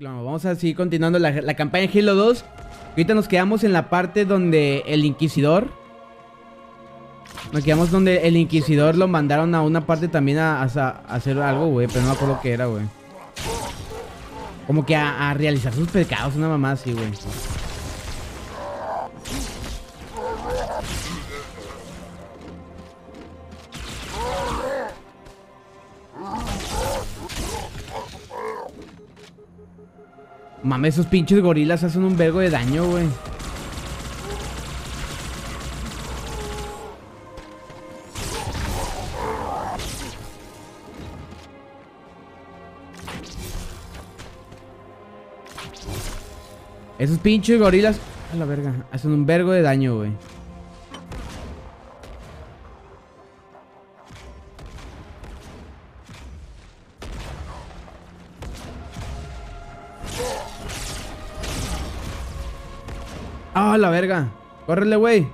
Vamos a seguir continuando la campaña en Halo 2. Ahorita nos quedamos en la parte donde el Inquisidor. Nos quedamos donde el Inquisidor lo mandaron a una parte también a hacer algo, güey. Pero no me acuerdo qué era, güey. Como que a realizar sus pecados, una mamá así, güey. Mames, esos pinches gorilas hacen un vergo de daño, güey. Esos pinches gorilas, a la verga, hacen un vergo de daño, güey. ¡Ah, la verga! ¡Córrele, güey!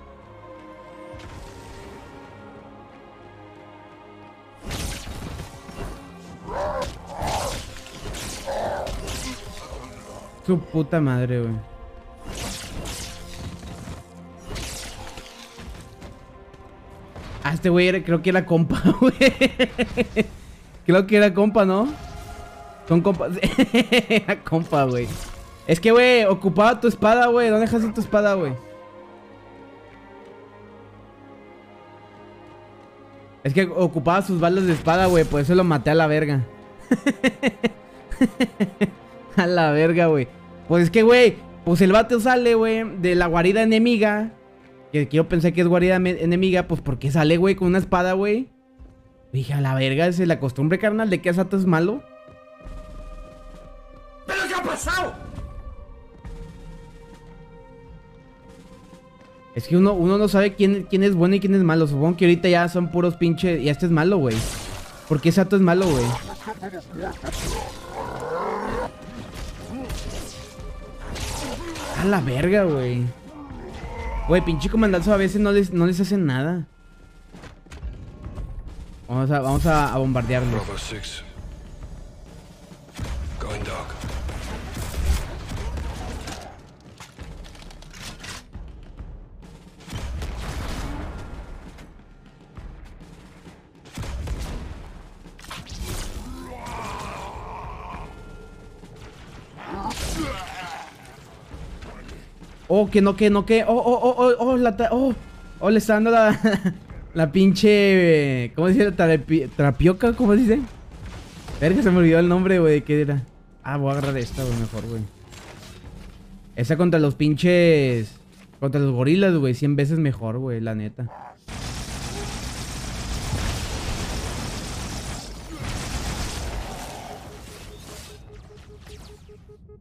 Su puta madre, güey. Ah, este güey creo que era compa, güey. Creo que era compa, ¿no? Son compas. Era compa, güey. Es que, güey, ocupaba tu espada, güey. ¿Dónde dejaste tu espada, güey? Es que ocupaba sus balas de espada, güey. Por eso lo maté a la verga. A la verga, güey. Pues es que, güey, pues el vato sale, güey, de la guarida enemiga. Que quiero pensar que es guarida enemiga. Pues porque sale, güey, con una espada, güey. Dije, a la verga, es la costumbre, carnal, de que Asato es malo. ¿Pero qué ha pasado? Es que uno no sabe quién es bueno y quién es malo. Supongo que ahorita ya son puros pinches. Y este es malo, güey. ¿Por qué Sato es malo, güey? A la verga, güey. Güey, pinche comandazo a veces no les hacen nada. Vamos a bombardearlo. Oh, que no. Le está dando la pinche... ¿Cómo se dice? ¿Trapioca? ¿Cómo se dice? Verga, se me olvidó el nombre, güey. ¿Qué era? Ah, voy a agarrar esta, güey, mejor, güey. Esa contra los pinches... Contra los gorilas, güey. 100 veces mejor, güey, la neta.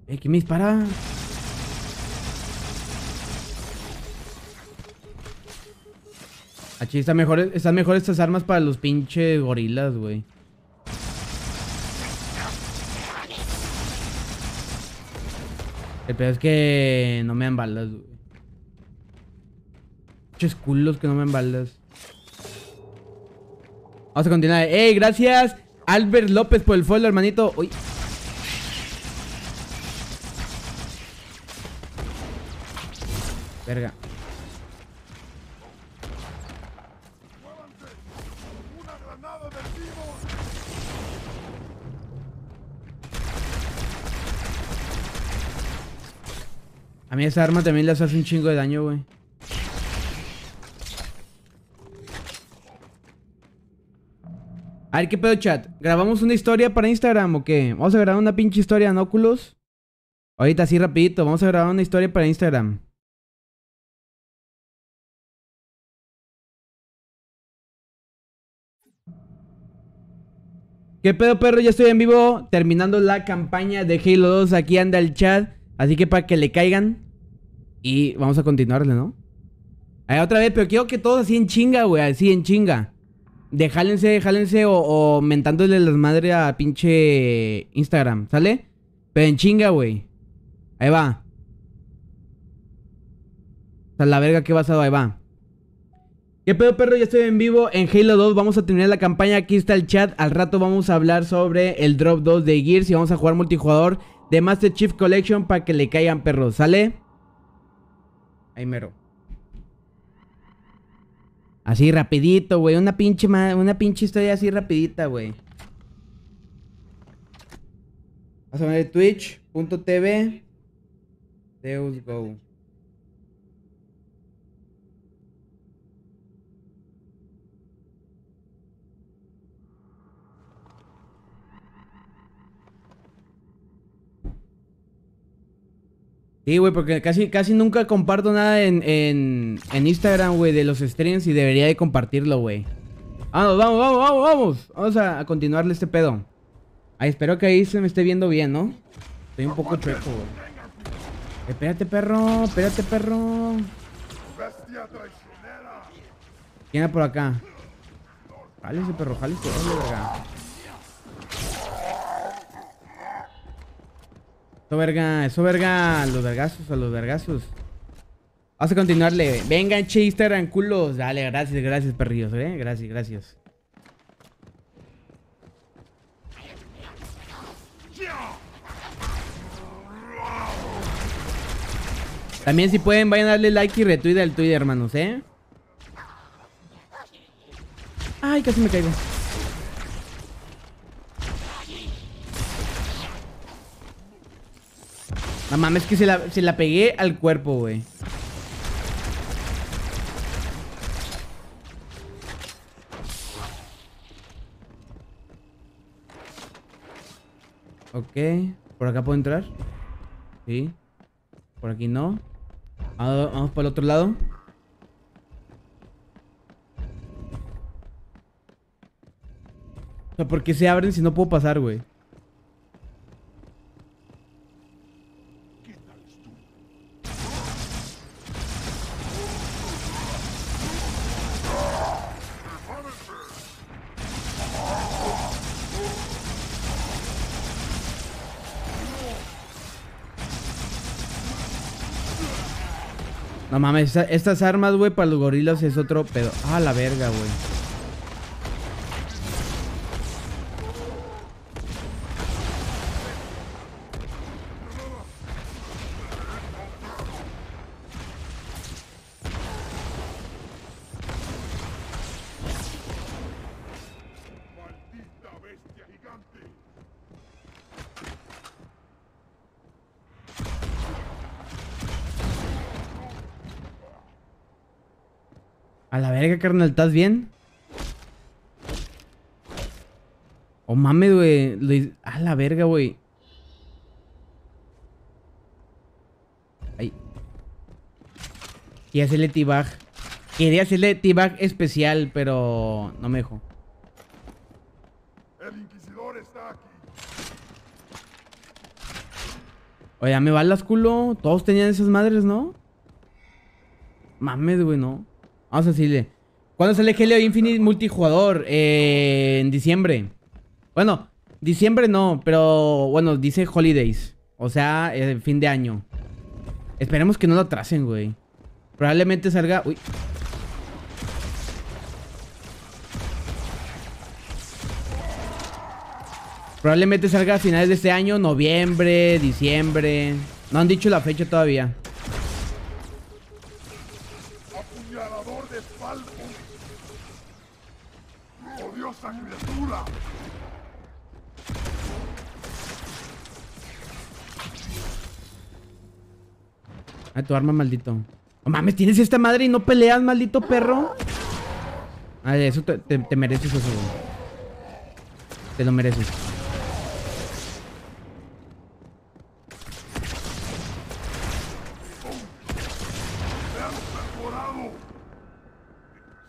¿Quién me dispara? Aquí están mejor estas armas para los pinches gorilas, güey. El peor es que no me dan balas, güey. Pinches culos que no me dan balas. Vamos a continuar. ¡Ey, gracias! Albert López por el follow, hermanito. ¡Uy! Verga. A mí esa arma también les hace un chingo de daño, güey. A ver, ¿qué pedo, chat? ¿Grabamos una historia para Instagram o qué? Vamos a grabar una pinche historia en Oculus. Ahorita así rapidito, vamos a grabar una historia para Instagram. ¿Qué pedo, perro? Ya estoy en vivo terminando la campaña de Halo 2. Aquí anda el chat. Así que para que le caigan. Y vamos a continuarle, ¿no? Ahí otra vez, pero quiero que todos así en chinga, güey. Así en chinga. Jálense o mentándole las madres a pinche Instagram, ¿sale? Pero en chinga, güey. Ahí va. O sea, la verga que he pasado, ahí va. ¿Qué pedo, perro? Ya estoy en vivo en Halo 2, vamos a terminar la campaña, aquí está el chat, al rato vamos a hablar sobre el Drop 2 de Gears y vamos a jugar multijugador de Master Chief Collection para que le caigan, perros, ¿sale? Ahí mero. Así rapidito, güey, una pinche historia así rapidita, güey. Vamos a poner twitch.tv DeusGow. Sí, güey, porque casi nunca comparto nada en Instagram, güey, de los streams y debería de compartirlo, güey. Vamos. Vamos a continuarle este pedo. Ay, espero que ahí se me esté viendo bien, ¿no? Estoy un poco chueco, güey. Espérate, perro. ¿Quién era por acá? Jálese, perro, jálese. Dale, verga. Eso verga, a los vergazos. Vamos a continuarle. Vengan, che, Instagram, culos. Dale, gracias, perrillos, Gracias. También si pueden, vayan a darle like y retweet al Twitter, hermanos, Ay, casi me caigo. No mames, que se la pegué al cuerpo, güey. Ok. ¿Por acá puedo entrar? Sí. Por aquí no. Vamos para el otro lado. O sea, ¿por qué se abren si no puedo pasar, güey? No mames, estas armas, güey, para los gorilas es otro pedo. Ah, la verga, güey. A la verga, carnal, ¿estás bien? Oh, mames, güey. A la verga, güey. Ay. Quería hacerle T-Bag. Quería hacerle T-Bag especial, pero no me dejó. El Inquisidor está aquí. Oye, me balas, culo. Todos tenían esas madres, ¿no? Mames, güey, no. Vamos a decirle. ¿Cuándo sale Halo Infinite multijugador? En diciembre. Bueno, diciembre no, pero bueno, dice holidays. O sea, fin de año. Esperemos que no lo atrasen, güey. Probablemente salga... Uy. Probablemente salga a finales de este año, noviembre, diciembre. No han dicho la fecha todavía. A tu arma, maldito. No mames, tienes esta madre y no peleas, maldito perro. Ay, eso te mereces eso, güey. Te lo mereces.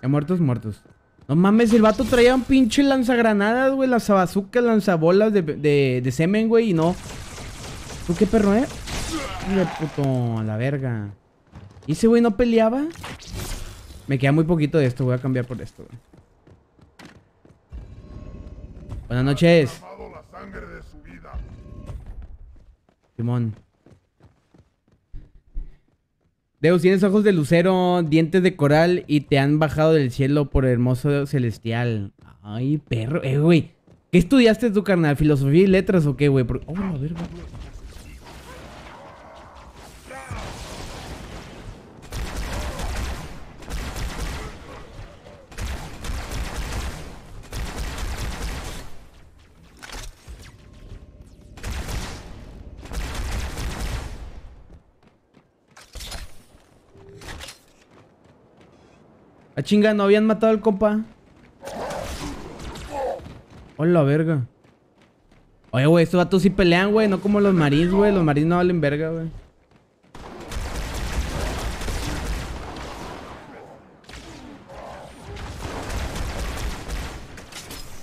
Ya muertos. No mames, el vato traía un pinche lanzagranadas, güey. Lanzabazucas, lanzabolas de semen, güey. Y no. ¿Tú qué perro, puto, a la verga. ¿Y ese güey no peleaba? Me queda muy poquito de esto. Voy a cambiar por esto, güey. Buenas noches. Simón. Deus, tienes ojos de lucero, dientes de coral y te han bajado del cielo por el hermoso celestial. Ay, perro. Güey. ¿Qué estudiaste tú, carnal? ¿Filosofía y letras o qué, güey? Oh, a ver, güey. Ah, chinga, ¿no habían matado al compa? Hola, verga. Oye, güey, estos vatos sí pelean, güey. No como los marines, güey. Los marines no valen verga, güey.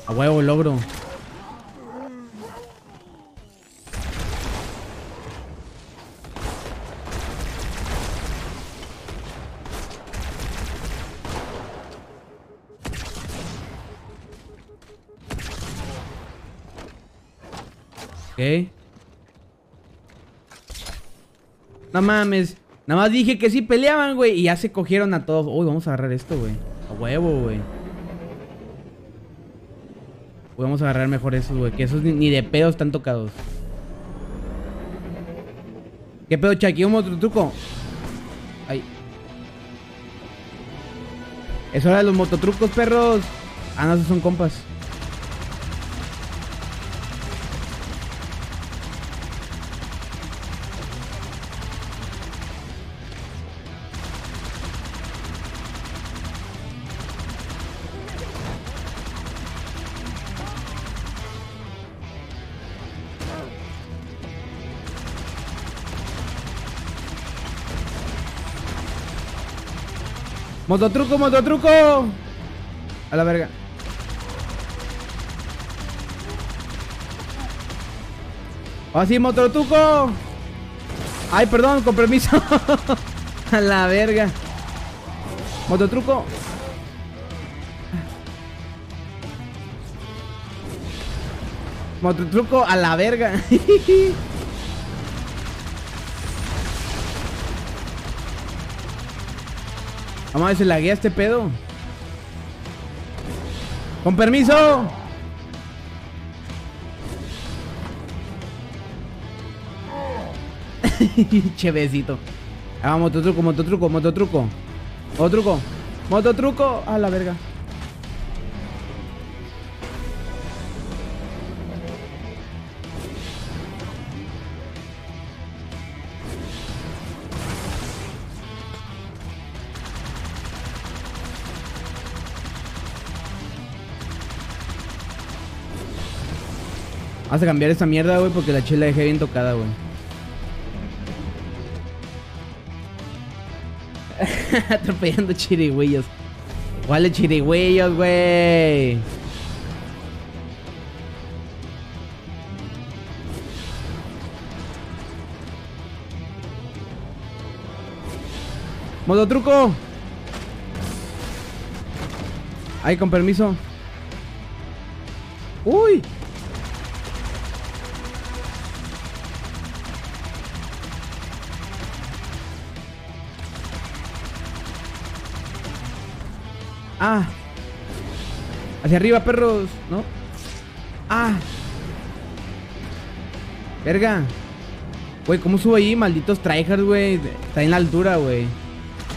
A huevo, logro. Okay. No mames. Nada más dije que sí peleaban, güey. Y ya se cogieron a todos. Uy, vamos a agarrar esto, güey. A huevo, güey. Vamos a agarrar mejor esos, güey. Que esos ni de pedo están tocados. ¿Qué pedo, Chucky? ¿Un otro truco? Ay. Es hora de los mototrucos, perros. Ah, no, esos son compas. ¡Mototruco, mototruco! A la verga. ¡Ah, sí, mototruco! ¡Ay, perdón, con permiso! A la verga. ¡Mototruco! ¡Mototruco, a la verga! Vamos a ver, se laguea este pedo. ¡Con permiso! Chevecito. Ah, mototruco, mototruco, mototruco. Mototruco. Mototruco. A la verga. Vamos a cambiar esta mierda, güey, porque la chela dejé bien tocada, güey. Atropellando chirigüeyos. ¿Cuáles chirigüeyos, güey? ¡Mototruco! Ay, con permiso. ¡Uy! Ah. Hacia arriba, perros, ¿no? Ah. Verga. Güey, ¿cómo subo ahí? Malditos tryhards, güey. Está en la altura, güey.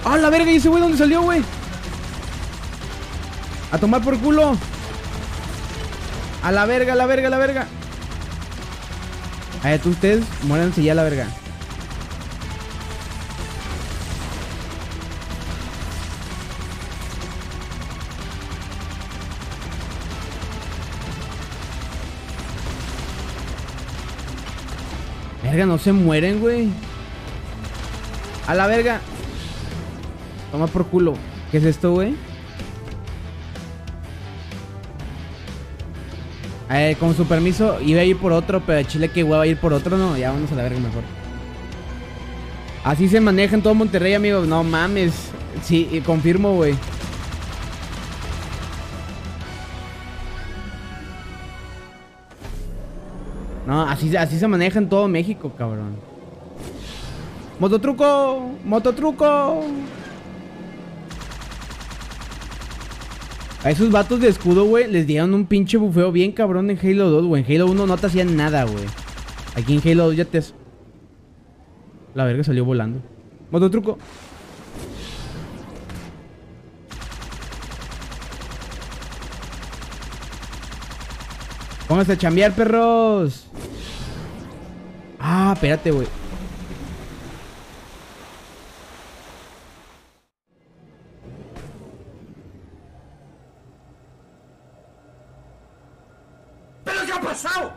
¡Ah, la verga! ¿Y ese güey dónde salió, güey? A tomar por culo. A la verga, la verga, la verga. A ver, ustedes muéranse ya, la verga. Verga, no se mueren, güey. A la verga. Toma por culo. ¿Qué es esto, güey? A ver, con su permiso. Iba a ir por otro, pero chile que hueva a ir por otro, no. Ya vamos a la verga mejor. Así se maneja en todo Monterrey, amigos. No mames. Sí, confirmo, güey. No, así se maneja en todo México, cabrón. Mototruco, mototruco. A esos vatos de escudo, güey, les dieron un pinche bufeo bien cabrón en Halo 2, güey. En Halo 1 no te hacían nada, güey. Aquí en Halo 2 ya te... La verga salió volando. Mototruco. Vamos a chambear, perros. Ah, espérate, güey. ¿Pero qué ha pasado?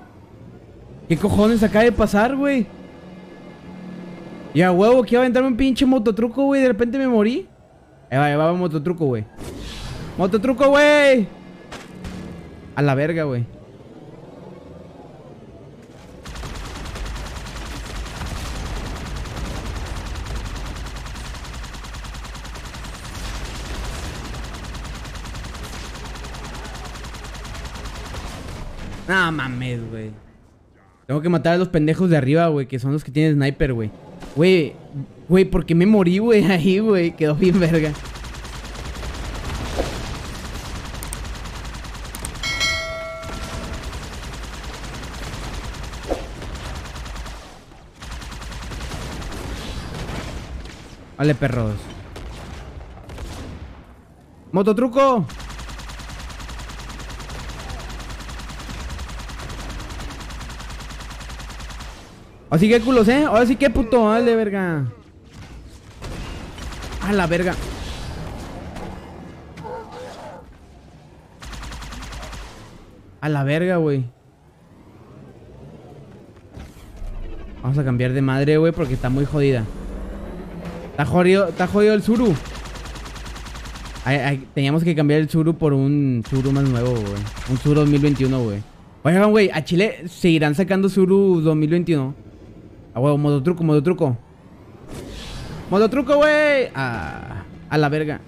¿Qué cojones acaba de pasar, güey? Ya, huevo, que iba a aventarme un pinche mototruco, güey. De repente me morí. Ahí va, mototruco, güey. Mototruco, güey. A la verga, güey. No mames, güey. Tengo que matar a los pendejos de arriba, güey, que son los que tienen sniper, güey. Güey, ¿por qué me morí, güey? Ahí, güey, quedó bien verga. Vale, perros. ¡Mototruco! Así que culos, ¿eh? Ahora sí que puto, dale, verga. A la verga. A la verga, güey. Vamos a cambiar de madre, güey, porque está muy jodida. Está jodido el Zuru. Teníamos que cambiar el Zuru por un Zuru más nuevo, güey. Un Zuru 2021, güey. Oigan, güey, a Chile seguirán sacando Zuru 2021. Ah, huevo, mototruco, mototruco. Mototruco, güey. Ah, a la verga.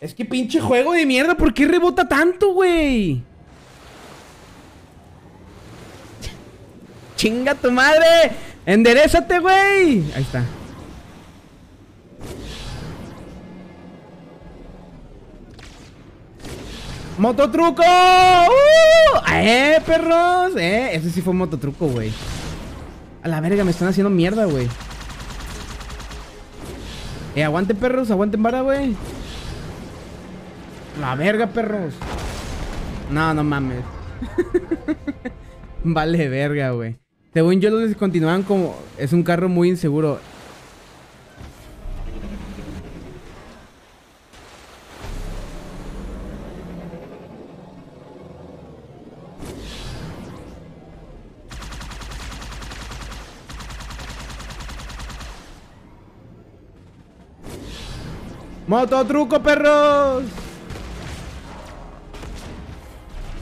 Es que pinche juego de mierda, ¿por qué rebota tanto, güey? Chinga tu madre. Enderezate, güey. Ahí está. ¡Mototruco! ¡Eh, perros! Ese sí fue un mototruco, güey. A la verga, me están haciendo mierda, güey. Aguante, perros, aguanten vara, güey. La verga, perros. No, no mames. Vale, verga, güey. Según yo, los descontinuaban como... Es un carro muy inseguro. ¡Mototruco, perros!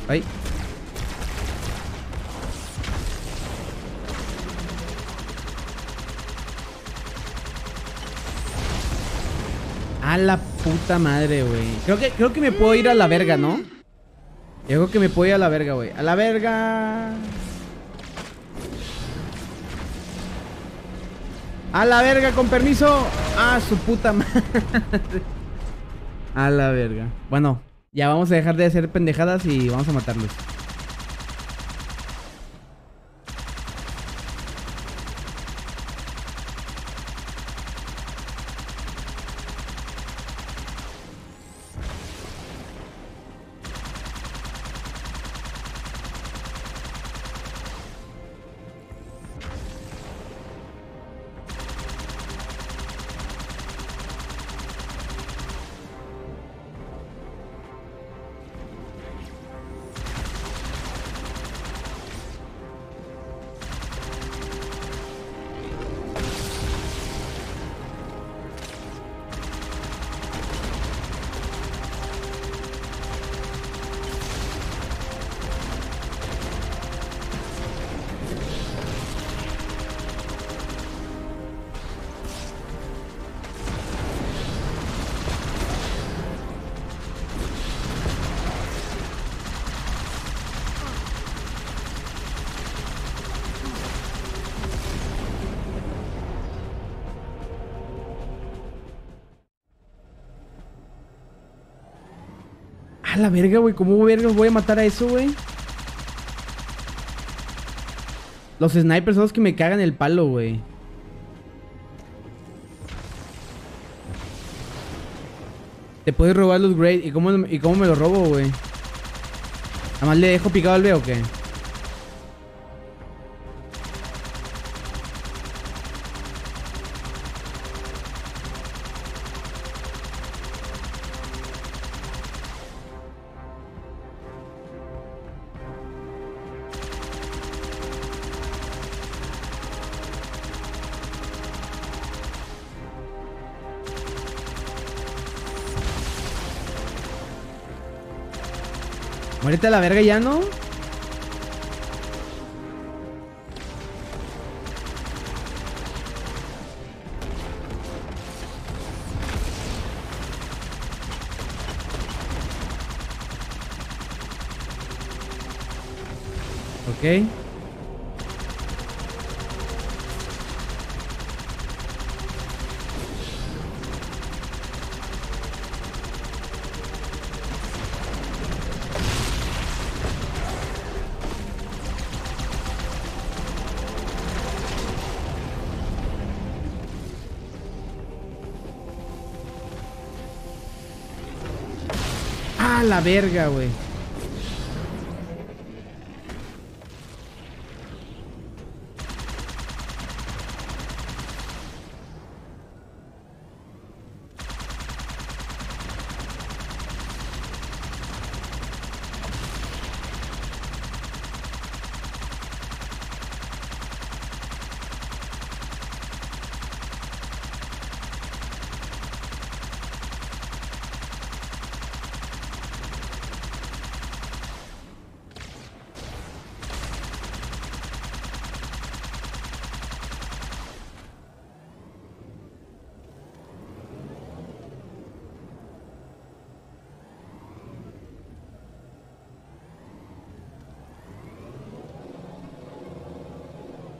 ¡Ay! ¡A la puta madre, güey! Creo que me puedo ir a la verga, ¿no? Yo creo que me puedo ir a la verga, güey. ¡A la verga! A la verga, con permiso. A su puta madre. A la verga. Bueno, ya vamos a dejar de hacer pendejadas y vamos a matarlos. A la verga, güey. ¿Cómo verga voy a matar a eso, güey? Los snipers son los que me cagan el palo, güey. Te puedes robar los grades. ¿Y cómo me los robo, güey? ¿Nada más le dejo picado al B o qué? Muérete a la verga ya, ¿no? Ok. La verga, güey.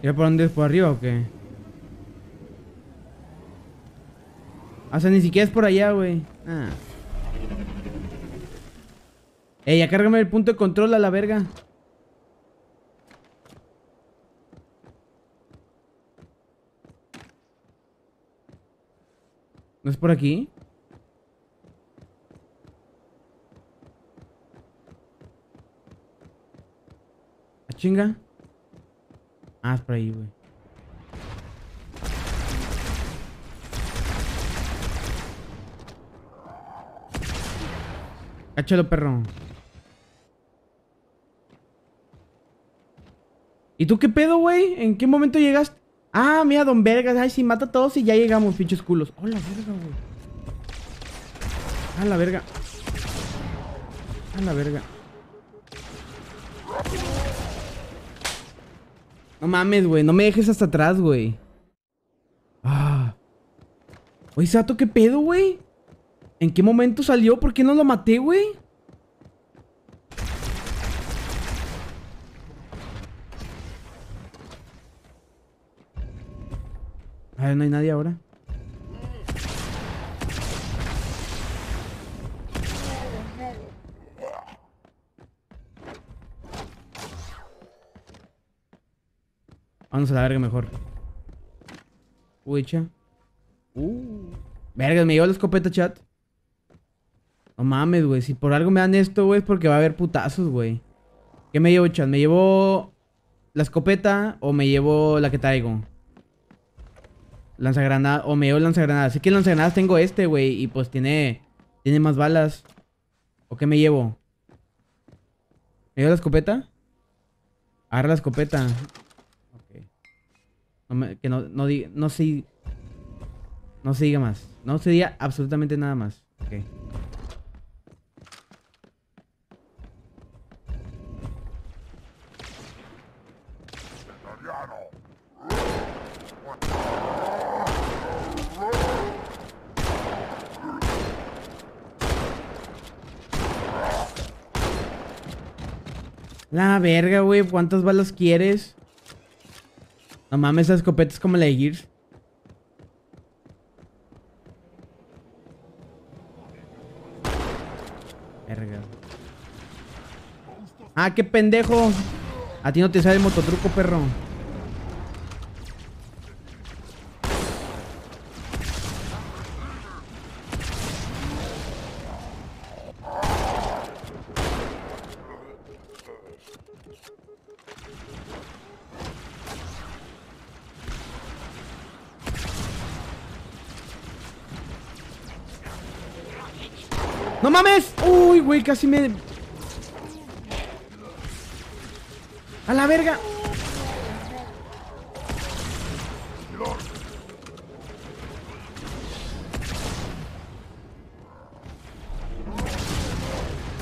¿Ya por dónde es? ¿Por arriba o qué? O sea, ni siquiera es por allá, güey. Ah. Ey, ya cárgame el punto de control a la verga. ¿No es por aquí? ¿A chinga? Ah, es por ahí, güey. Cáchalo, perro. ¿Y tú qué pedo, güey? ¿En qué momento llegaste? Ah, mira, don vergas. Ay, sí, mata a todos y ya llegamos, pinches culos. Hola, verga, güey. A la verga. A la verga. No mames, güey. No me dejes hasta atrás, güey. Ah. Oye, Sato, ¿qué pedo, güey? ¿En qué momento salió? ¿Por qué no lo maté, güey? A ver, no hay nadie ahora. Vamos a la verga mejor. Uy, cha. Verga, me llevó la escopeta, chat. No mames, güey. Si por algo me dan esto, güey, es porque va a haber putazos, güey. ¿Qué me llevo, chat? ¿Me llevo la escopeta o me llevo la que traigo? Lanzagranadas. O me llevo lanzagranadas. Así que lanzagranadas tengo este, güey. Y pues tiene más balas. ¿O qué me llevo? ¿Me llevo la escopeta? Agarra la escopeta. No se diga más. No se diga absolutamente nada más. Ok. La verga, güey. ¿Cuántas balas quieres? No mames, esa escopeta es como la de Gears. Verga. Ah, qué pendejo. A ti no te sale el mototruco, perro. ¡No mames! ¡Uy, güey! Casi me... ¡A la verga!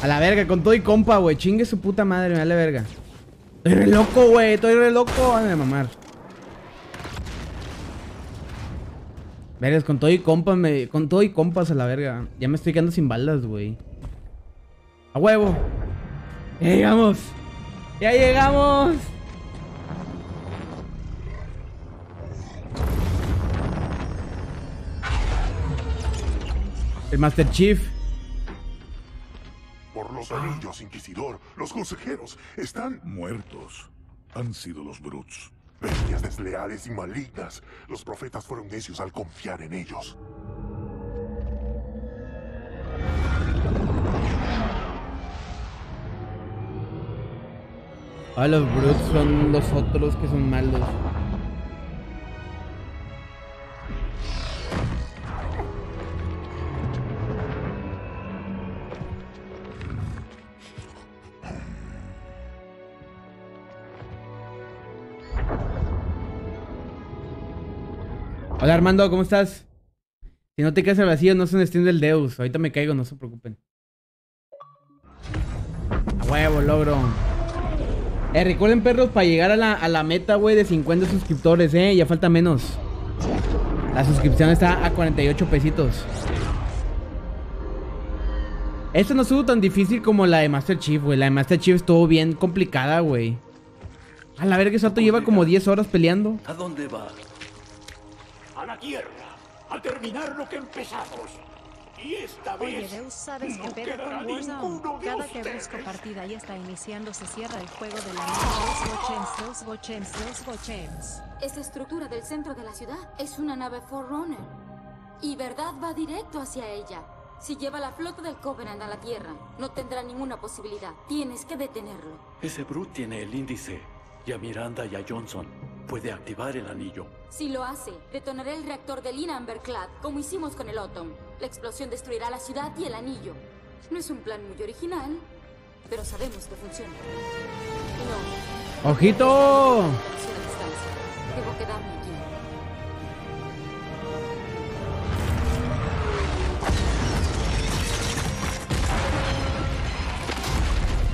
A la verga, con todo y compa, güey. Chingue su puta madre, me da la verga. Estoy re loco, güey. Estoy re loco. Ay, me mamar. Vergas, con todo y compas, con todo y compas a la verga. Ya me estoy quedando sin balas, güey. ¡A huevo! ¡Ya llegamos! ¡Ya llegamos! El Master Chief. Por los anillos, Inquisidor. Los consejeros están muertos. Han sido los Brutes. Bestias desleales y malignas. Los profetas fueron necios al confiar en ellos. Ah, los Brutes son los otros que son malos. Hola Armando, ¿cómo estás? Si no te caes al vacío, no se un stream del Deus. Ahorita me caigo, no se preocupen. A huevo, logro. Recuerden, perros, para llegar a la meta, güey, de 50 suscriptores, ya falta menos. La suscripción está a 48 pesitos. Esto no estuvo tan difícil como la de Master Chief, güey. La de Master Chief estuvo bien complicada, güey. A la verga, Sato lleva como 10 horas peleando. ¿A dónde va? A la tierra, a terminar lo que empezamos. Y esta vez... Oye, Deus, ¿sabes que pedo con Warzone? Cada que busco partida y está iniciando, se cierra el juego de la nave. Los bochems. Esa estructura del centro de la ciudad es una nave Forerunner. Y verdad va directo hacia ella. Si lleva la flota del Covenant a la tierra, no tendrá ninguna posibilidad. Tienes que detenerlo. Ese Brute tiene el índice. Y a Miranda y a Johnson. Puede activar el anillo. Si lo hace, detonará el reactor de Lina Amberclad, como hicimos con el Otom. La explosión destruirá la ciudad y el anillo. No es un plan muy original, pero sabemos que funciona. No. ¡Ojito! Debo quedarme aquí.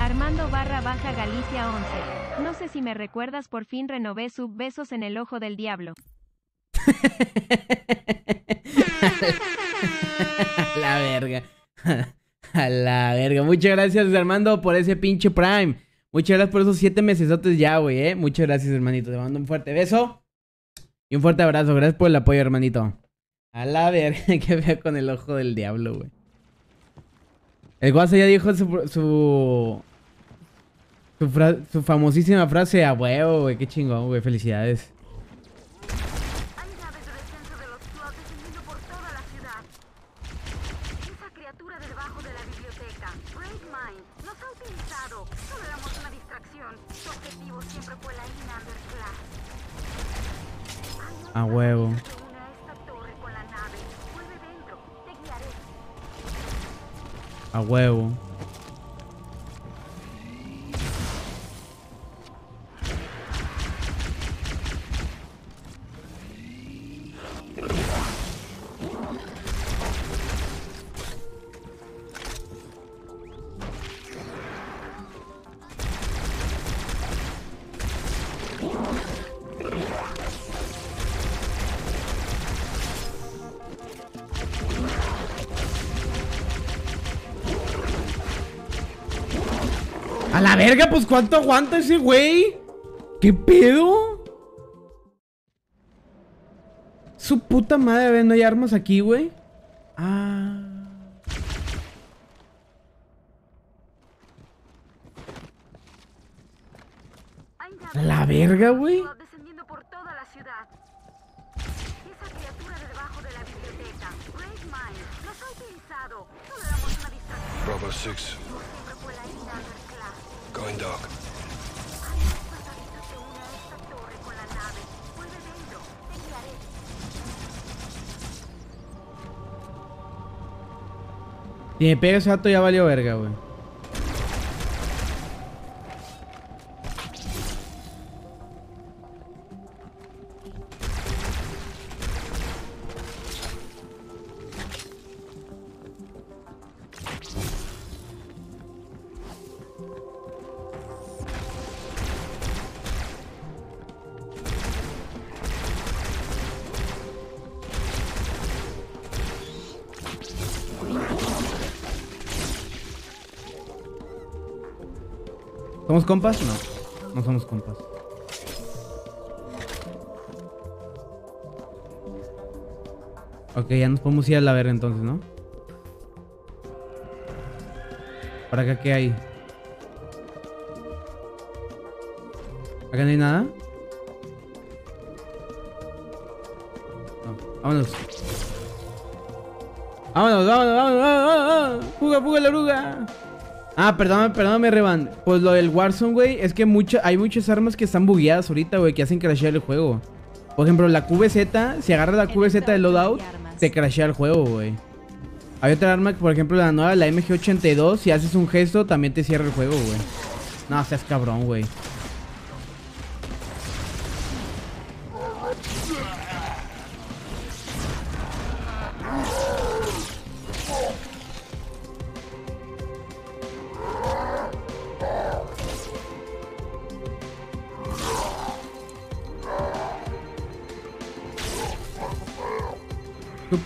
Armando _Barra Baja Galicia 11. No sé si me recuerdas, por fin renové sub besos en el ojo del diablo. A la verga. A la verga. Muchas gracias, Armando, por ese pinche Prime. Muchas gracias por esos 7 mesesotes ya, güey, Muchas gracias, hermanito. Te mando un fuerte beso y un fuerte abrazo. Gracias por el apoyo, hermanito. A la verga, que vea con el ojo del diablo, güey. El Guasa ya dijo su famosísima frase. A huevo, güey, qué chingón, güey, felicidades. Hay naves del centro de los Flood descendiendo por toda la ciudad. Esa criatura debajo de la biblioteca, Great Mind, nos ha utilizado. Solo éramos una distracción. Su objetivo siempre fue la Lina Underclass. A huevo. A huevo. A la verga, pues cuánto aguanta ese güey. ¿Qué pedo? Su puta madre, a ver, no hay armas aquí, güey. Ah. La verga, güey. Si me pega ese gato ya valió verga, güey. ¿Somos compas? No, no somos compas. Ok, ya nos podemos ir a la verga entonces, ¿no? ¿Para acá qué hay? ¿Acá no hay nada? No, vámonos. Vámonos, vámonos, vámonos, vámonos. Fuga, fuga la oruga. Ah, perdóname, Revan. Pues lo del Warzone, güey, es que hay muchas armas que están bugueadas ahorita, güey, que hacen crashear el juego. Por ejemplo, la QVZ, si agarras la QVZ del loadout, te crashea el juego, güey. Hay otra arma, por ejemplo, la nueva, la MG82, si haces un gesto, también te cierra el juego, güey. No, seas cabrón, güey.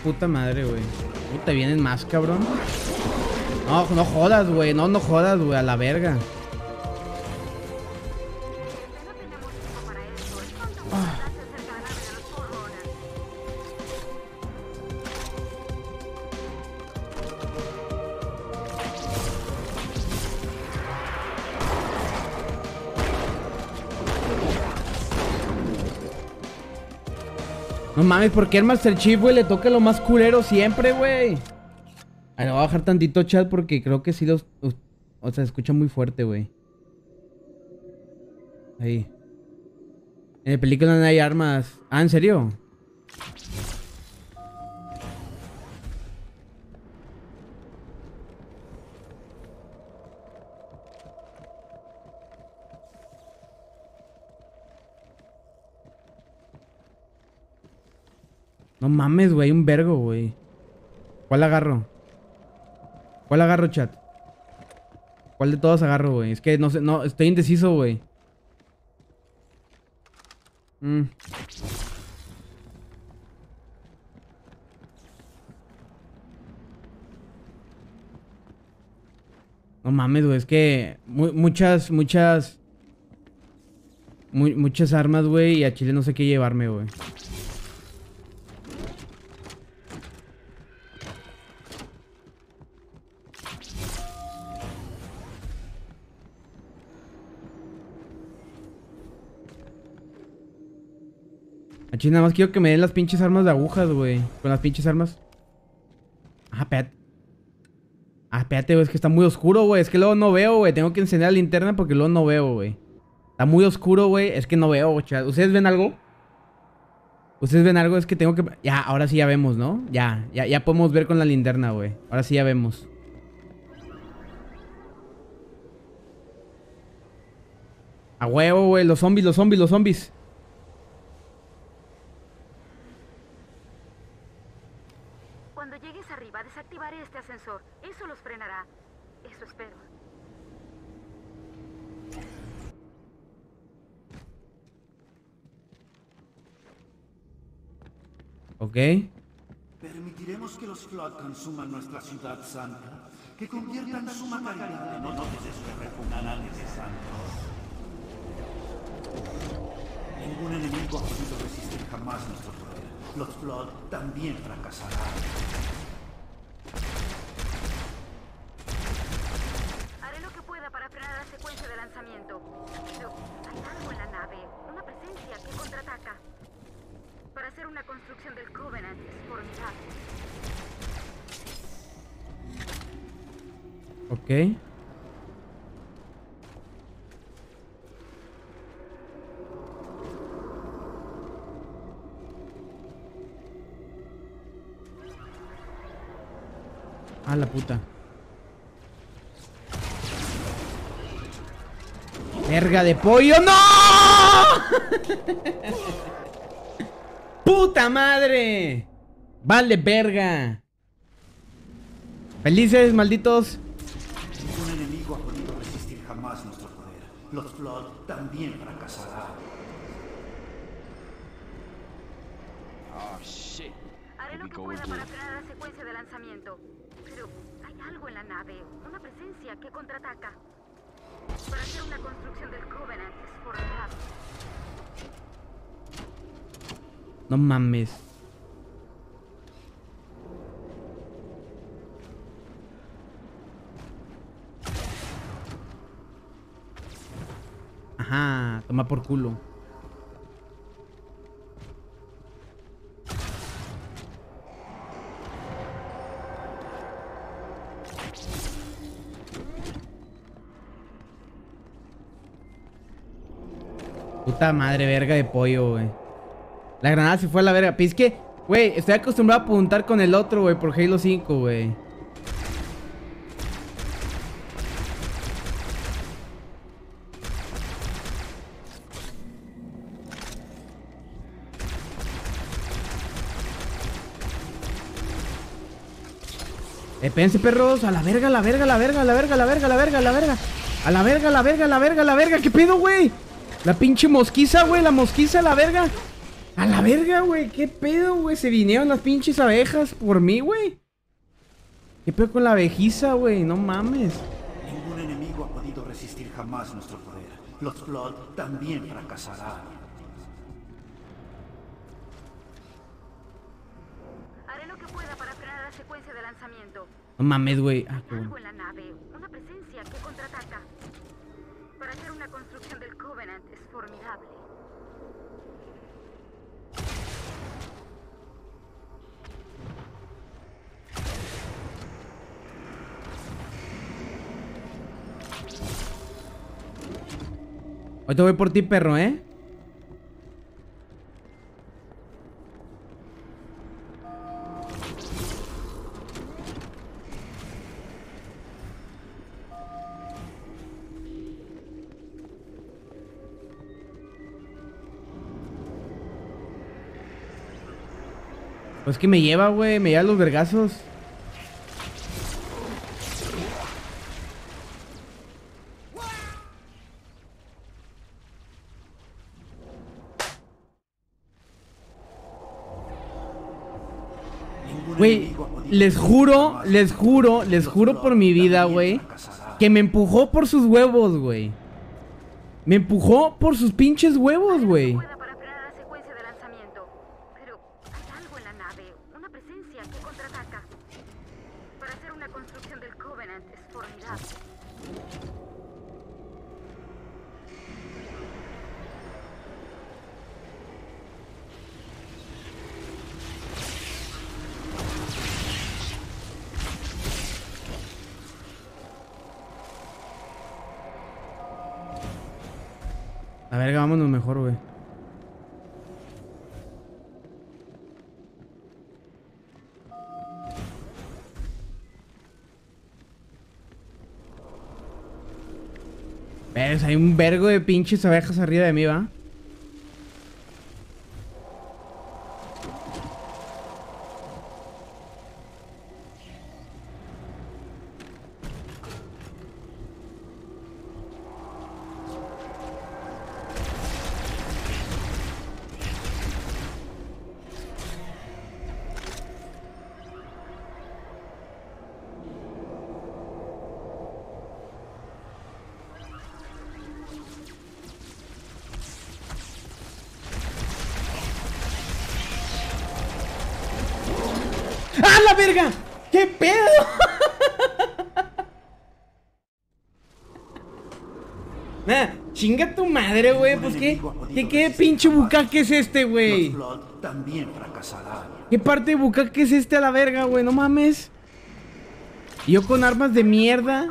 Puta madre, güey. Te vienen más, cabrón. No, no jodas, güey. No, no jodas, güey. A la verga. Ah. No mames, ¿por qué el Master Chief, güey, le toca lo más culero siempre, güey? Ay, lo voy a bajar tantito chat porque creo que sí los... O sea, escucha muy fuerte, güey. Ahí. En el película no hay armas. Ah, ¿en serio? No mames, güey, un vergo, güey. ¿Cuál agarro? ¿Cuál agarro, chat? ¿Cuál de todas agarro, güey? Es que no sé, no, estoy indeciso, güey. No mames, güey, es que muchas armas, güey, y a Chile no sé qué llevarme, güey. Aquí nada más quiero que me den las pinches armas de agujas, güey. Con las pinches armas. Ah, espérate. Ah, espérate, güey. Es que está muy oscuro, güey. Es que luego no veo, güey. Tengo que encender la linterna porque luego no veo, güey. Está muy oscuro, güey. Es que no veo, güey. ¿Ustedes ven algo? ¿Ustedes ven algo? Es que tengo que... Ya, ahora sí ya vemos, ¿no? Ya podemos ver con la linterna, güey. Ahora sí ya vemos. A huevo, güey. Los zombies, los zombies, los zombies. Ok. Permitiremos que los Flood consuman nuestra ciudad santa, que conviertan su macaridad en honores de sus repugnantes santos. Ningún enemigo ha podido resistir jamás nuestro poder. Los Flood también fracasarán. Haré lo que pueda para frenar la secuencia de lanzamiento. Pero hay algo en la contraataca. Para hacer una construcción del Covenant es formidable. Ok. A la puta. Verga de pollo. ¡No! ¡Puta madre! Vale, verga. Felices, malditos. Ningún enemigo ha podido resistir jamás nuestro poder. Los Flood también fracasarán. Oh, shit. Haré lo que pueda para crear la secuencia de lanzamiento. Pero hay algo en la nave, una presencia que contraataca. Para hacer una construcción del Covenant es formidable. No mames. Ajá, toma por culo. Puta madre, verga de pollo, güey. La granada se fue a la verga. Pero es que, güey, estoy acostumbrado a apuntar con el otro, güey, por Halo 5, güey. Espérense, perros. A la verga, a la verga, a la verga, a la verga, a la verga, a la verga, a la verga. A la verga, a la verga, a la verga, a la verga. ¿Qué pedo, güey? La pinche mosquiza, güey, la mosquiza, la verga. A la verga, güey, qué pedo, güey. Se vinieron las pinches abejas por mí, güey. Qué pedo con la abejiza, güey, no mames. Ningún enemigo ha podido resistir jamás nuestro poder. Los Flood también fracasarán. Haré lo que pueda para crear la secuencia de lanzamiento. No mames, güey. Ah, qué bueno. Una presencia que contraataca. Para hacer una construcción del Covenant es formidable. Hoy te voy por ti, perro, ¿eh? Pues que me lleva, güey. Me lleva los vergazos. Güey, les juro por mi vida, güey, que me empujó por sus huevos, güey. Me empujó por sus pinches huevos, güey. A ver, vámonos mejor, güey. Pero hay un vergo de pinches abejas arriba de mí, ¿va? ¡Ah, la verga! ¡Qué pedo! Nah, Chinga tu madre, güey, pues qué. ¿Qué pinche bucaque es este, güey? ¿Qué parte de bucaque es este a la verga, güey? No mames. Yo con armas de mierda.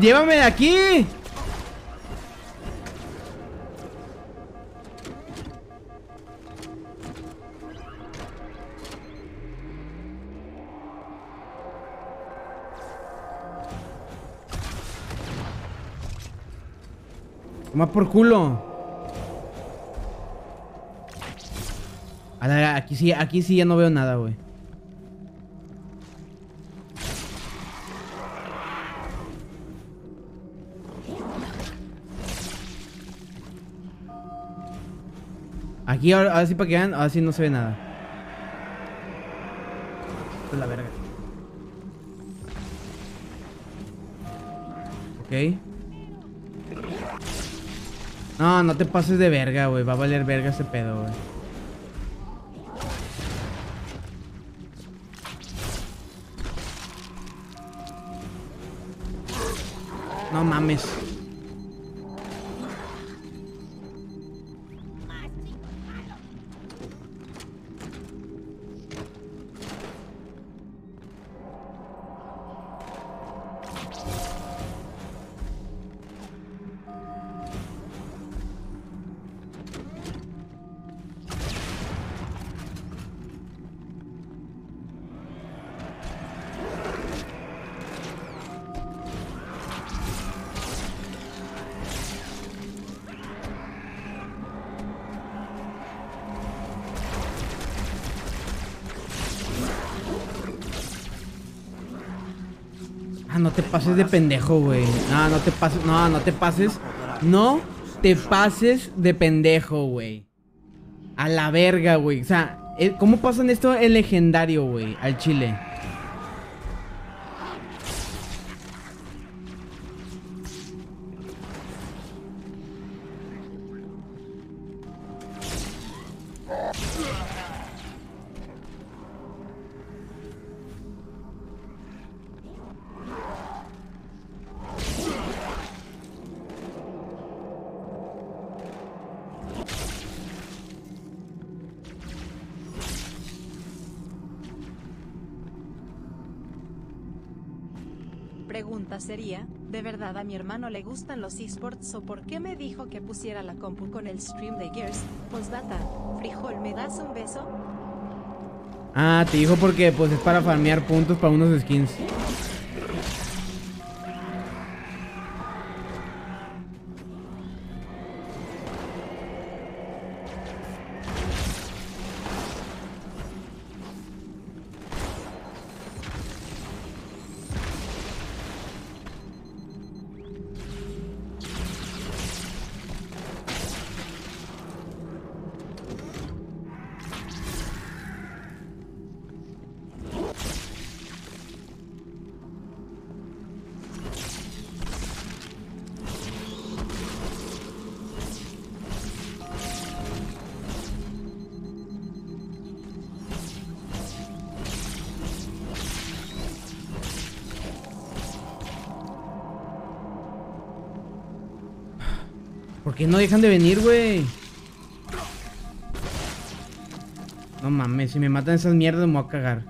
¡Llévame de aquí! Toma por culo. A la, aquí sí ya no veo nada, güey. Aquí ahora sí para que vean, ahora sí no se ve nada. Esto es la verga. Ok. No, no te pases de verga, güey. Va a valer verga ese pedo, güey. No mames. No te pases de pendejo, güey. No, no te pases. No, no te pases. No te pases de pendejo, güey. A la verga, güey. O sea, ¿cómo pasan esto en legendario, güey? Al chile. Pregunta sería, ¿de verdad a mi hermano le gustan los esports o por qué me dijo que pusiera la compu con el stream de Gears? Postdata, frijol, ¿me das un beso? Ah, te dijo porque pues es para farmear puntos para unos skins. ¿Por qué no dejan de venir, güey? No mames, si me matan esas mierdas me voy a cagar.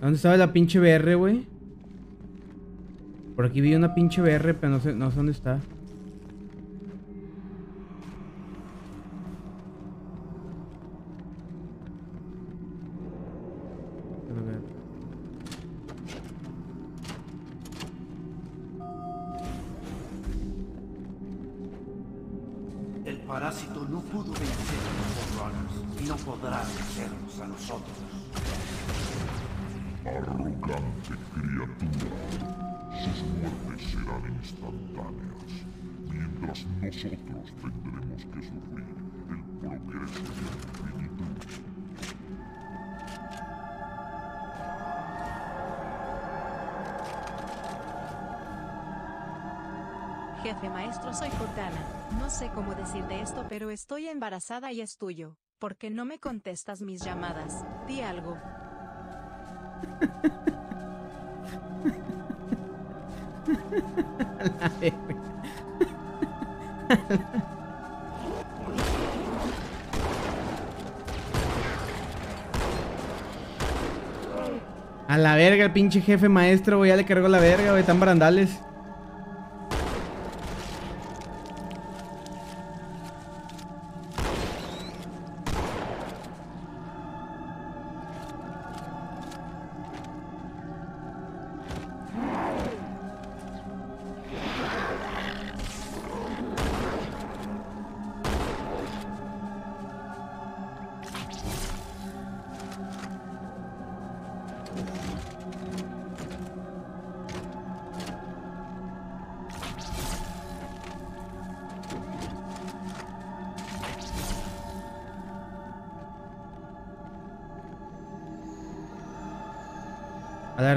¿Dónde estaba la pinche BR, güey? Por aquí vi una pinche BR, pero no sé dónde está. El parásito no pudo vencer a los Forerunners y no podrá vencernos a nosotros. Arrogante criatura. sus muertes serán instantáneas, mientras nosotros tendremos que sufrir el progreso del infinito. Jefe maestro, soy Cortana. No sé cómo decir de esto, pero estoy embarazada y es tuyo. ¿Por qué no me contestas mis llamadas? Di algo. A la verga, el pinche jefe maestro, güey. Ya le cargó la verga, güey. Tan barandales.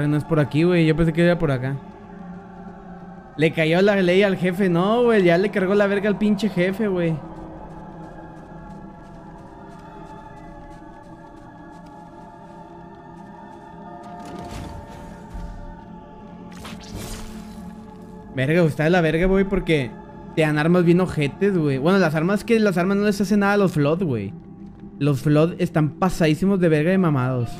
No es por aquí, güey. Yo pensé que era por acá. Le cayó la ley al jefe. No, güey. Ya le cargó la verga al pinche jefe, güey. Verga, está de la verga, güey. Porque te dan armas bien ojetes, güey. Bueno, las armas no les hacen nada a los Flood, güey. Los Flood están pasadísimos de verga de mamados.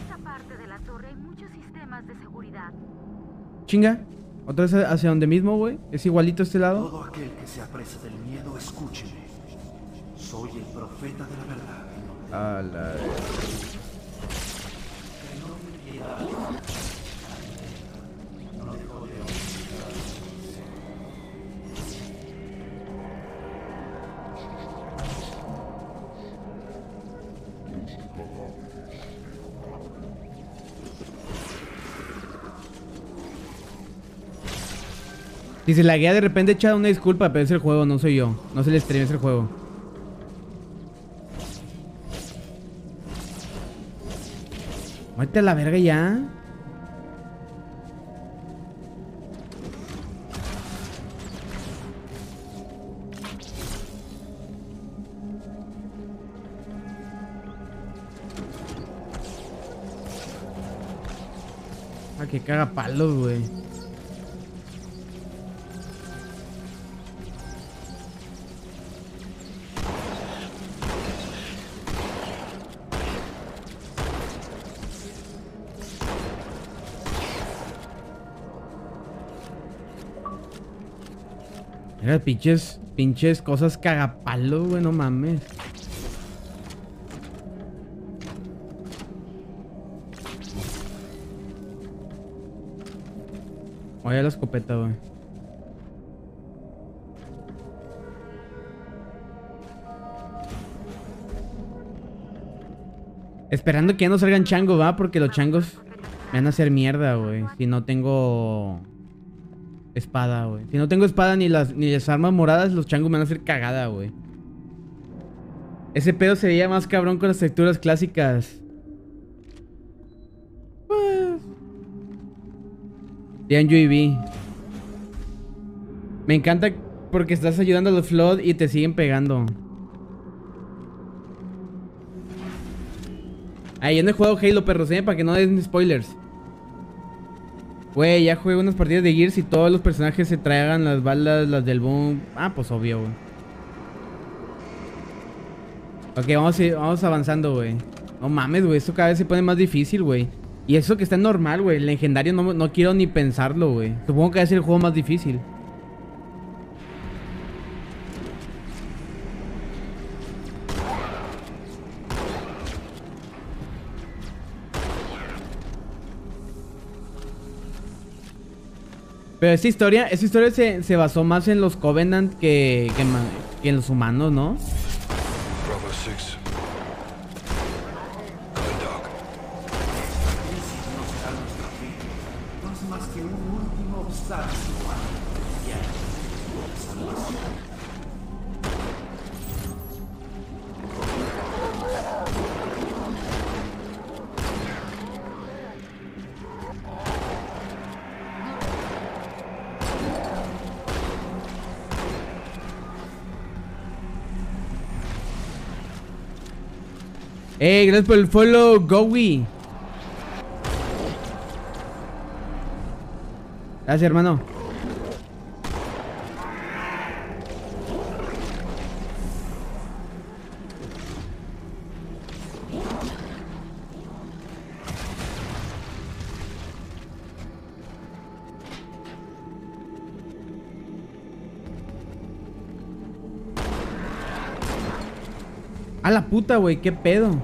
Chinga, otra vez hacia donde mismo, güey. Es igualito este lado. Todo aquel que se apresa del miedo, escúcheme. Soy el profeta de la verdad. A la vez. Si se laguea de repente, echa una disculpa, pero es el juego, no soy yo. No se le stream, es el juego. Muerte a la verga ya. Ah, que caga palos, güey. Pinches cosas cagapalos, güey, no mames. Voy a la escopeta, güey. Esperando que ya no salgan changos, va, porque los changos me van a hacer mierda, güey. Si no tengo... espada, güey. Si no tengo espada ni las armas moradas, los changos me van a hacer cagada, güey. Ese pedo se veía más cabrón con las texturas clásicas. Dian UIB. Me encanta porque estás ayudando a los Flood y te siguen pegando. Ahí yo no he jugado Halo, perros, para que no den spoilers. Güey, ya jugué unas partidas de Gears y todos los personajes se tragan las balas, las del boom. Ah, pues obvio, güey. Ok, vamos avanzando, güey. No mames, güey, esto cada vez se pone más difícil, güey. Y eso que está normal, güey. El legendario no quiero ni pensarlo, güey. Supongo que es el juego más difícil. Pero esta historia se basó más en los Covenant que en los humanos, ¿no? Gracias por el follow, Gowi. Gracias, hermano. A la puta, güey, qué pedo.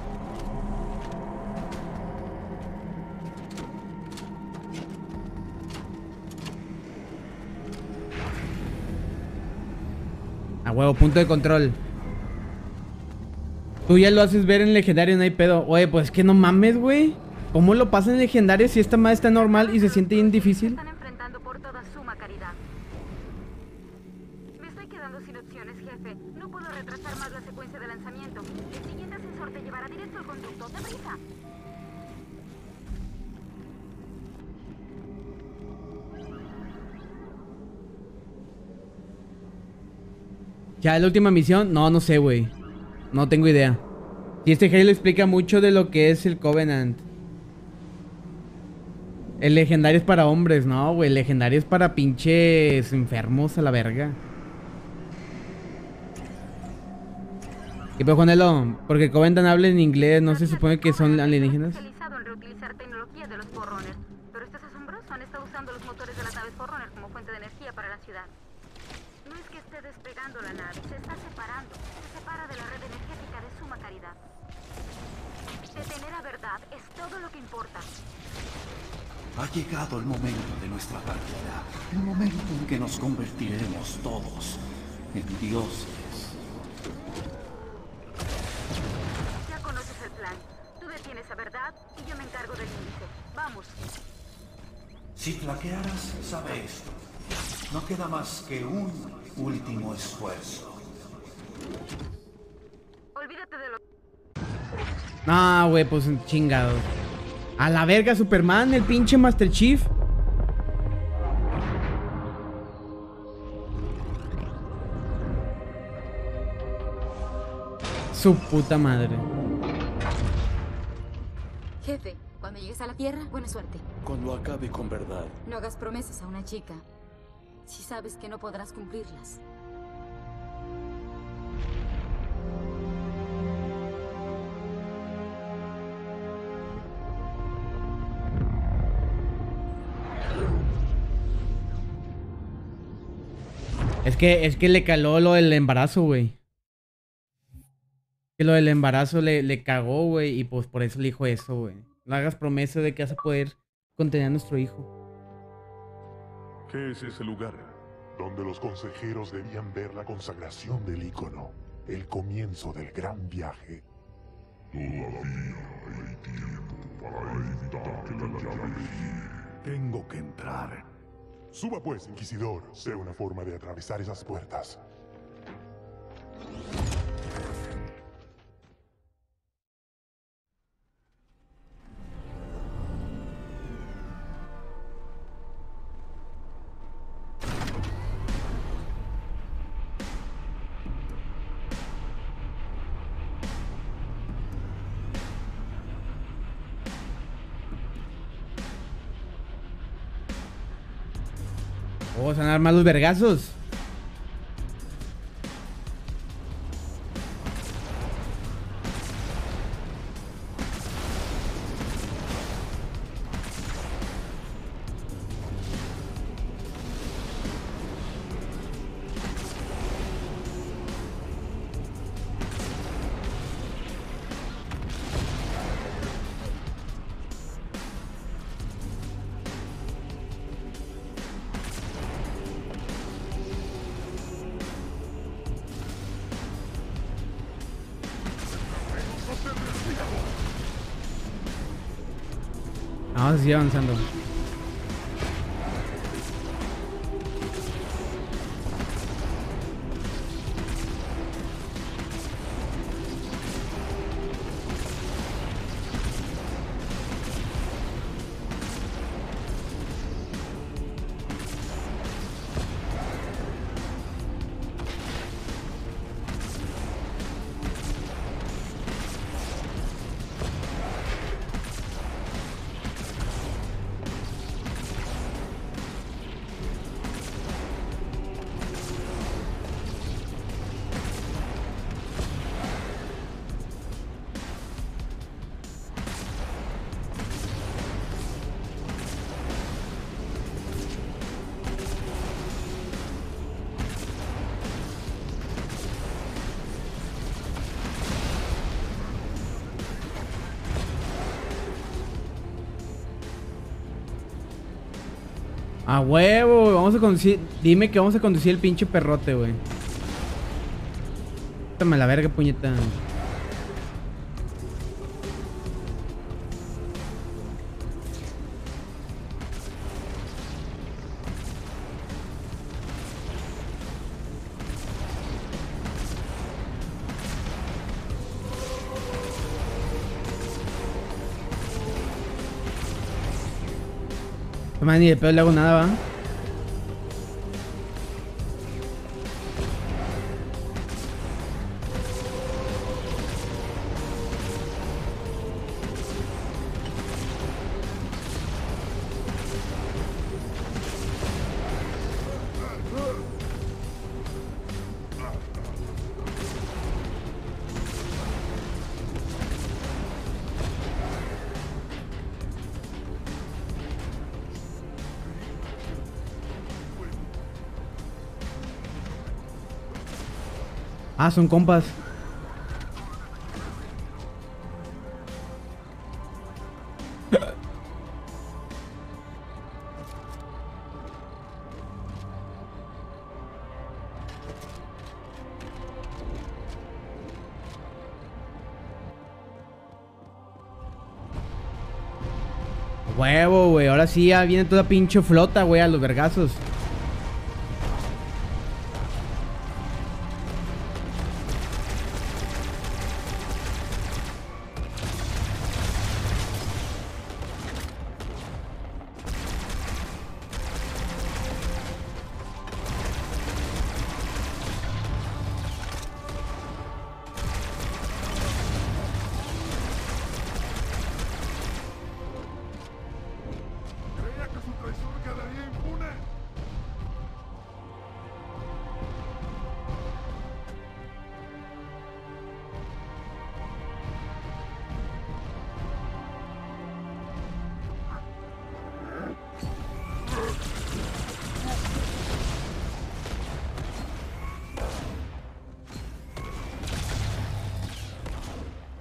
A huevo, punto de control. Tú ya lo haces ver en legendario, no hay pedo. Oye, pues es que no mames, güey. ¿Cómo lo pasa en legendario si esta madre está normal y se siente bien difícil? ¿Ya es la última misión? No, no sé, güey. No tengo idea. Y este Halo explica mucho de lo que es el Covenant. El legendario es para hombres, no, güey. El legendario es para pinches enfermos a la verga. ¿Qué puedo ponerlo? Porque Covenant habla en inglés, no se supone que son alienígenas. Ha llegado el momento de nuestra partida, el momento en que nos convertiremos todos en dioses. Ya conoces el plan. Tú detienes a verdad y yo me encargo del índice. Vamos. Si flaquearas, sabe esto. No queda más que un último esfuerzo. Olvídate de lo... No, güey, pues chingado. A la verga, Superman, el pinche Master Chief. Su puta madre. Jefe, cuando llegues a la Tierra, buena suerte. Cuando acabe con verdad. No hagas promesas a una chica si sabes que no podrás cumplirlas. Es que le caló lo del embarazo, güey. Que lo del embarazo le cagó, güey. Y pues por eso le dijo eso, güey. No hagas promesa de que vas a poder contener a nuestro hijo. ¿Qué es ese lugar? Donde los consejeros debían ver la consagración del ícono. El comienzo del gran viaje. Todavía hay tiempo para evitar que la llave gire. Tengo que entrar. Suba pues, Inquisidor. Sé una forma de atravesar esas puertas. Vamos a armar los vergazos. Vamos a seguir avanzando. A huevo, güey. Vamos a conducir. Dime que vamos a conducir el pinche perrote, güey. Toma la verga, puñeta. Man, ni de pedo le hago nada, ¿va? Ah, son compas. Huevo, güey. Ahora sí ya viene toda pinche flota, güey, a los vergazos.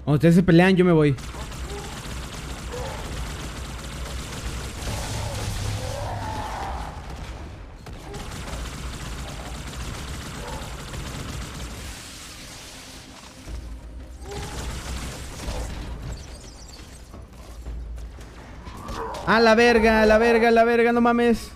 Cuando ustedes se pelean, yo me voy. A la verga, a la verga, a la verga, no mames.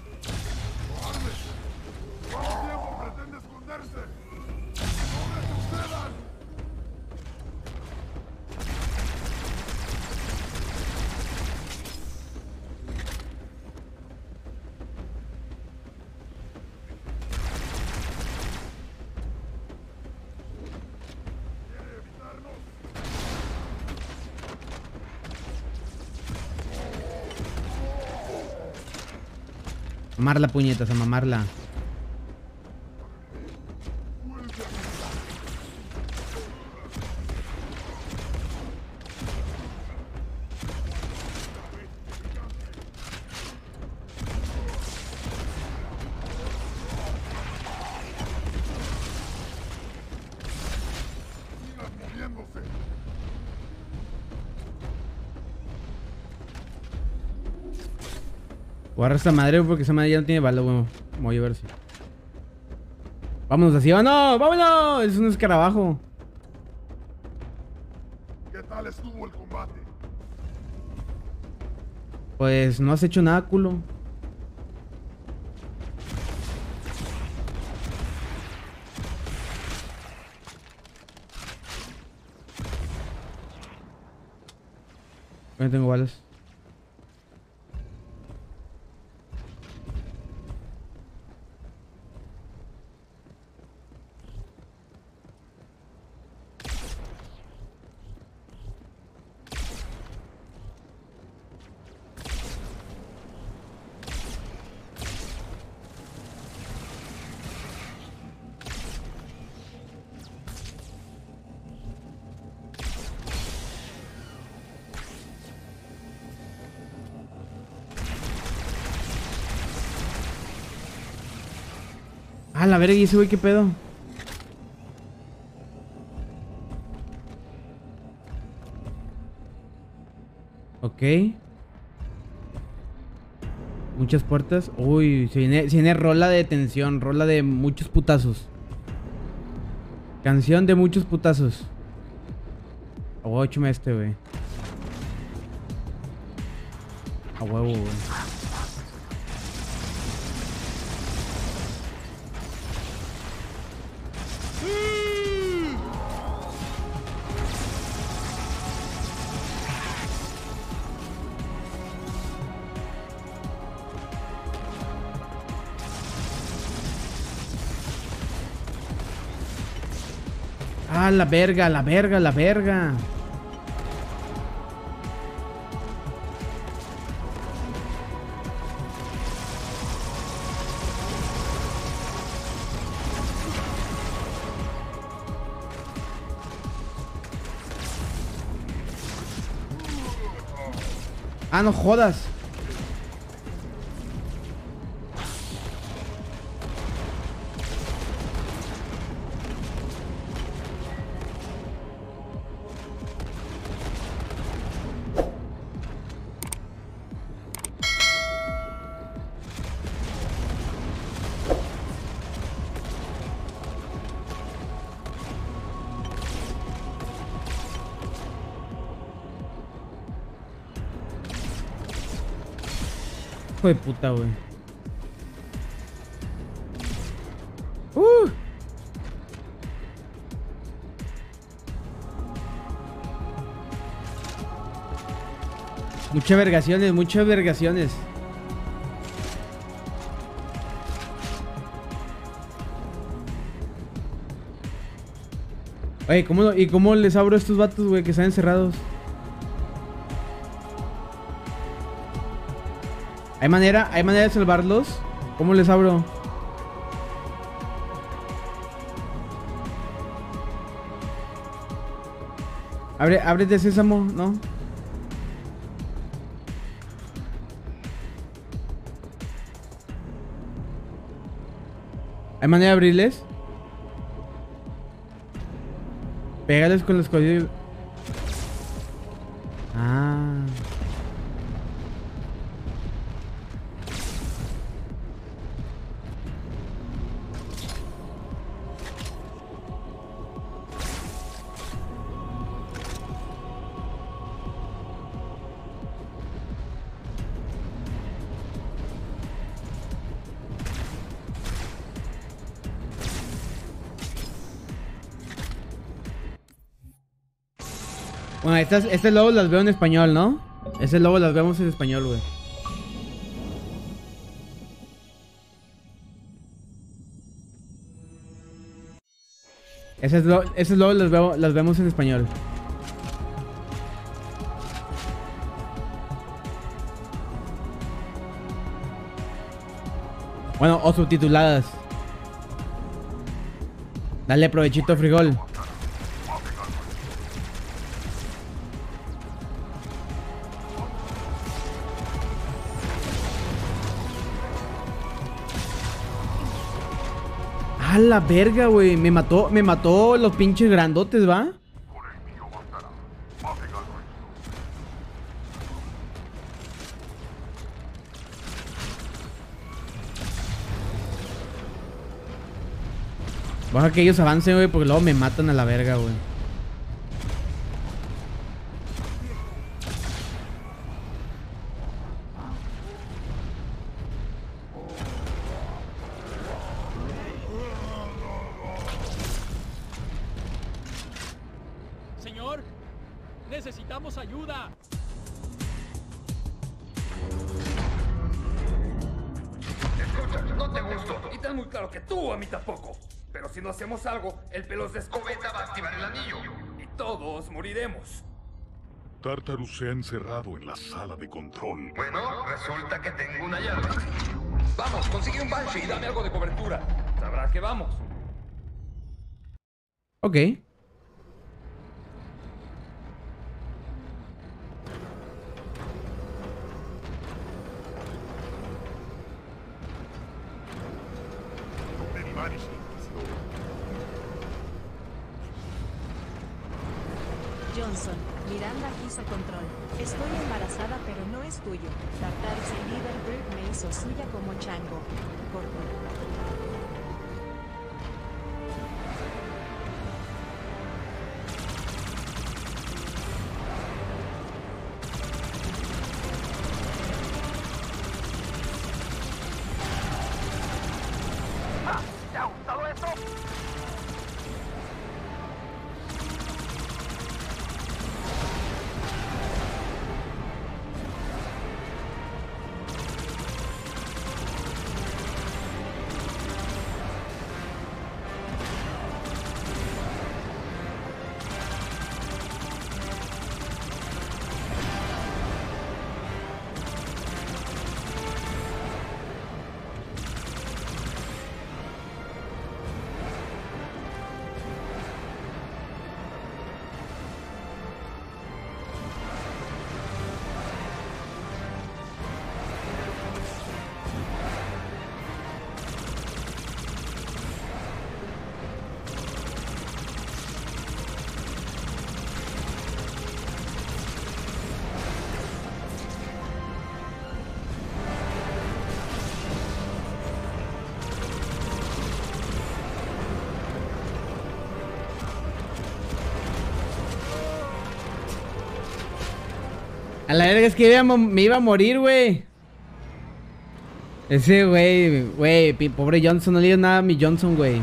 A mamarla, puñetas, a mamarla. Guarda esta madre, porque esa madre ya no tiene bala, bueno. Voy a ver si. Vámonos así, vámonos, vámonos. Es un escarabajo. ¿Qué tal estuvo el combate? Pues no has hecho nada, culo. No tengo balas. Ah, la verga, ¿y ese güey qué pedo? Ok. Un muchas puertas. Uy, se viene rola de tensión, rola de muchos putazos. Canción de muchos putazos. A huevo, échame este, güey. A huevo, güey. Ah, la verga, la verga, la verga. Ah, no jodas. Hijo de puta, güey. Muchas vergaciones, muchas vergaciones. Oye, ¿cómo les abro a estos vatos, güey, que están encerrados? ¿Hay manera de salvarlos? ¿Cómo les abro? Ábrete, sésamo, ¿no? ¿Hay manera de abrirles? Pégales con los códigos. Bueno, este logo las veo en español, ¿no? Este logo las vemos en español, güey. Este logo las vemos en español. Bueno, o subtituladas. Dale provechito, frijol. ¡A la verga, güey! Me mató los pinches grandotes, ¿va? Baja que ellos avancen, güey, porque luego me matan a la verga, güey. Tartarus se ha encerrado en la sala de control. Bueno, resulta que tengo una llave. Vamos, consigue un Banshee y dame algo de cobertura. Sabrá que vamos. Ok. Johnson, Miranda quiso control. Estoy embarazada pero no es tuyo. Tartarus y Liderbird me hizo suya como chango. Corto. A la verga, es que me iba a morir, güey. Ese, güey, pobre Johnson, no le dio nada a mi Johnson, güey.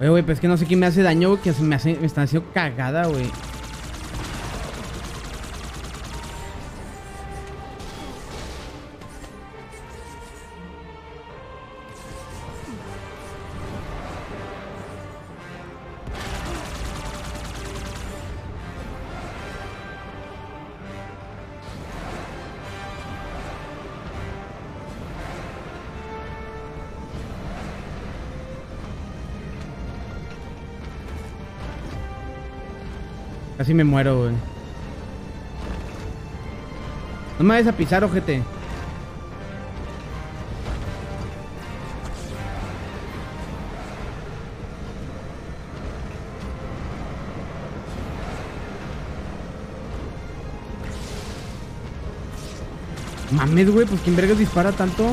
Oye, güey, pues es que no sé quién me hace daño, güey, que me están haciendo cagada, güey. Casi me muero, güey. No me vayas a pisar, ojete. Mames, güey, pues ¿quién vergas dispara tanto?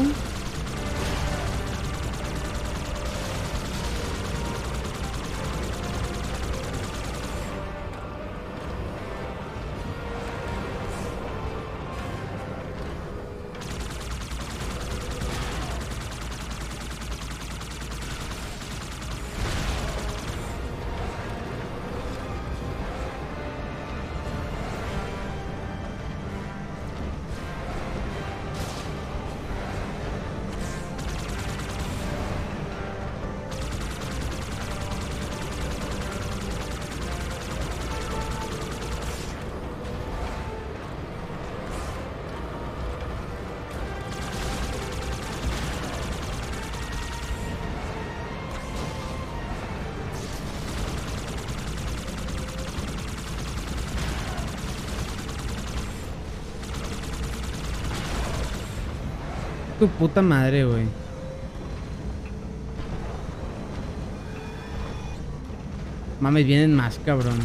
Tu puta madre, güey. Mames, vienen más, cabrón.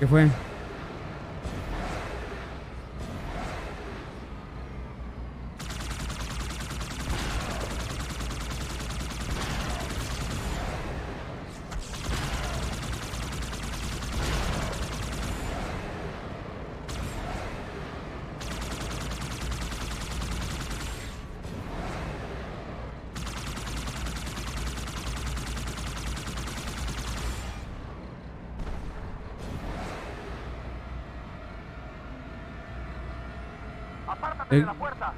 ¿Qué fue? Apártate de la puerta.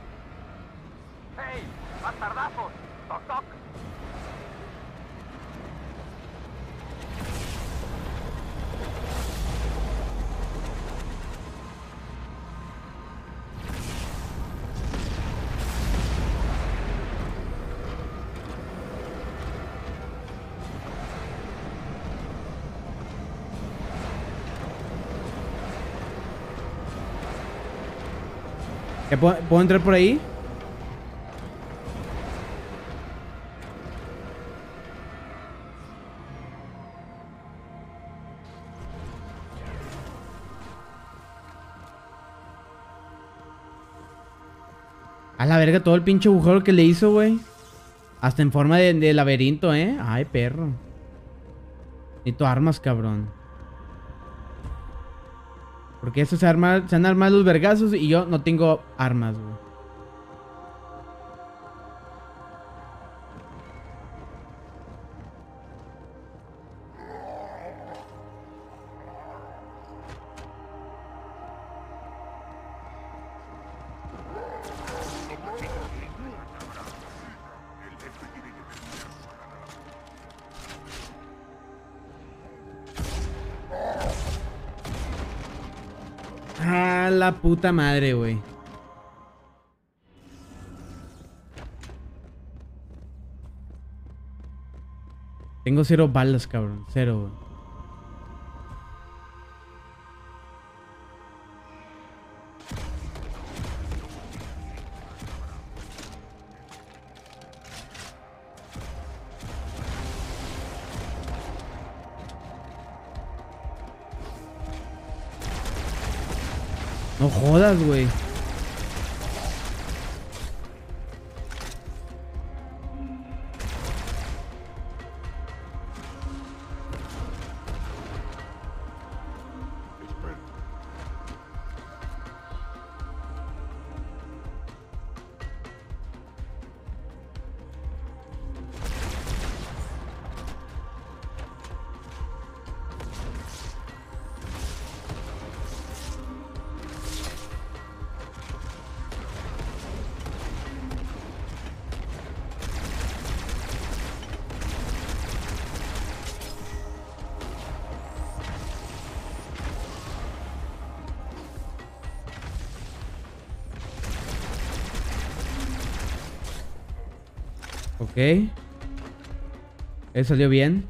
¡Hey! ¡Más tardazos! ¡Toc, toc! ¿Puedo entrar por ahí? A la verga todo el pinche agujero que le hizo, güey. Hasta en forma de laberinto, ¿eh? Ay, perro. Necesito armas, cabrón. Porque eso se han armado los vergazos y yo no tengo armas, güey. Puta madre, güey. Tengo 0 balas, cabrón. 0, güey. No jodas, güey. Ok. Salió bien.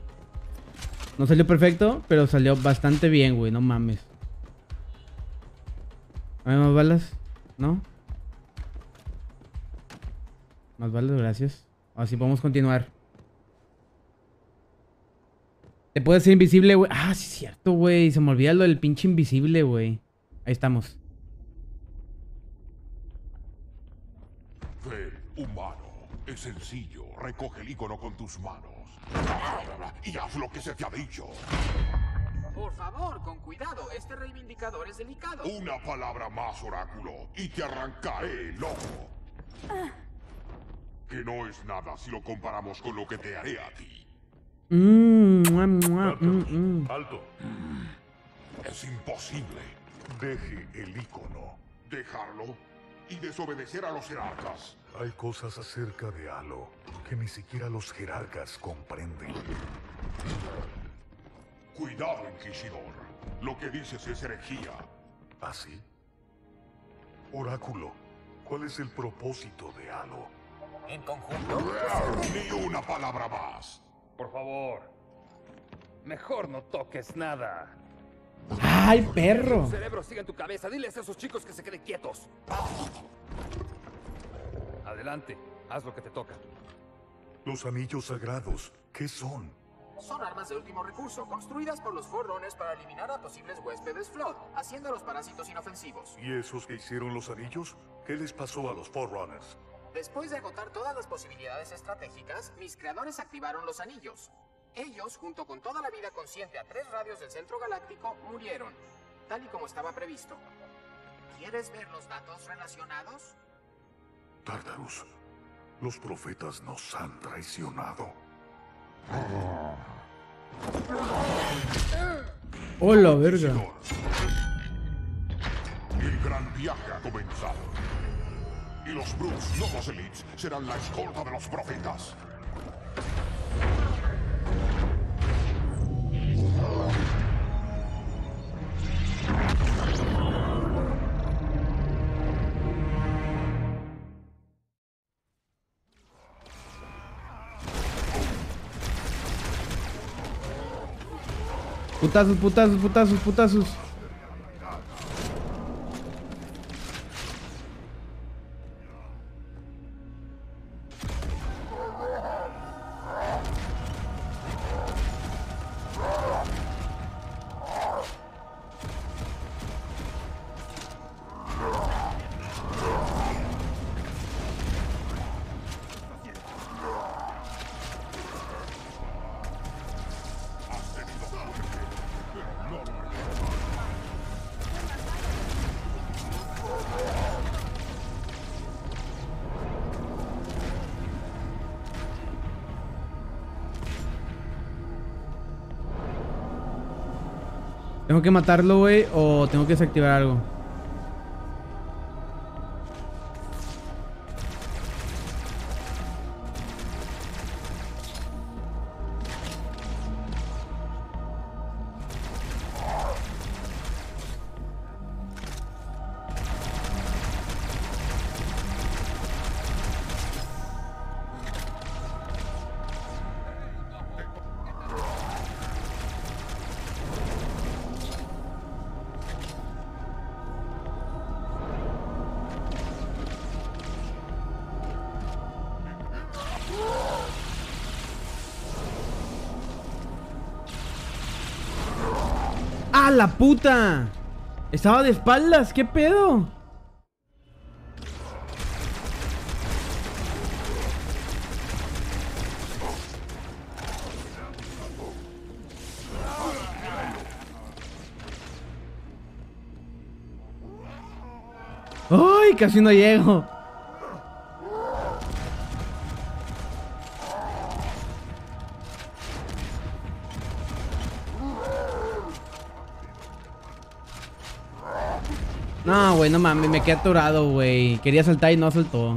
No salió perfecto, pero salió bastante bien, güey. No mames. ¿Hay más balas? ¿No? Más balas, gracias. Así podemos continuar. ¿Te puedes hacer invisible, güey? Ah, sí es cierto, güey. Se me olvida lo del pinche invisible, güey. Ahí estamos. Fe humano. Es sencillo. Recoge el icono con tus manos y haz lo que se te ha dicho. Por favor, con cuidado. Este reivindicador es delicado. Una palabra más, oráculo, y te arrancaré el ojo. Que no es nada si lo comparamos con lo que te haré a ti. Alto. Es imposible. Deje el icono. Dejarlo y desobedecer a los jerarcas. Hay cosas acerca de Halo que ni siquiera los jerarcas comprenden. Cuidado, Inquisidor. Lo que dices es herejía. ¿Ah, sí? Oráculo, ¿cuál es el propósito de Halo? En conjunto. Ni una palabra más. Por favor. Mejor no toques nada. ¡Ay, perro! Tu cerebro sigue en tu cabeza. Diles a esos chicos que se queden quietos. Adelante, haz lo que te toca. Los anillos sagrados, ¿qué son? Son armas de último recurso construidas por los Forerunners para eliminar a posibles huéspedes Flood, haciendo a los parásitos inofensivos. ¿Y esos que hicieron los anillos? ¿Qué les pasó a los Forerunners? Después de agotar todas las posibilidades estratégicas, mis creadores activaron los anillos. Ellos, junto con toda la vida consciente a 3 radios del centro galáctico, murieron, tal y como estaba previsto. ¿Quieres ver los datos relacionados? Tartarus, los profetas nos han traicionado. ¡Hola, verga! El gran viaje ha comenzado. Y los Brutes, no los Elites, serán la escolta de los profetas. Putazos, putazos, putazos, putazos. ¿Tengo que matarlo, güey? ¿O tengo que desactivar algo? ¡La puta! Estaba de espaldas, ¿qué pedo? ¡Ay! Casi no llego. No, güey, no mames, me quedé atorado, güey. Quería saltar y no saltó.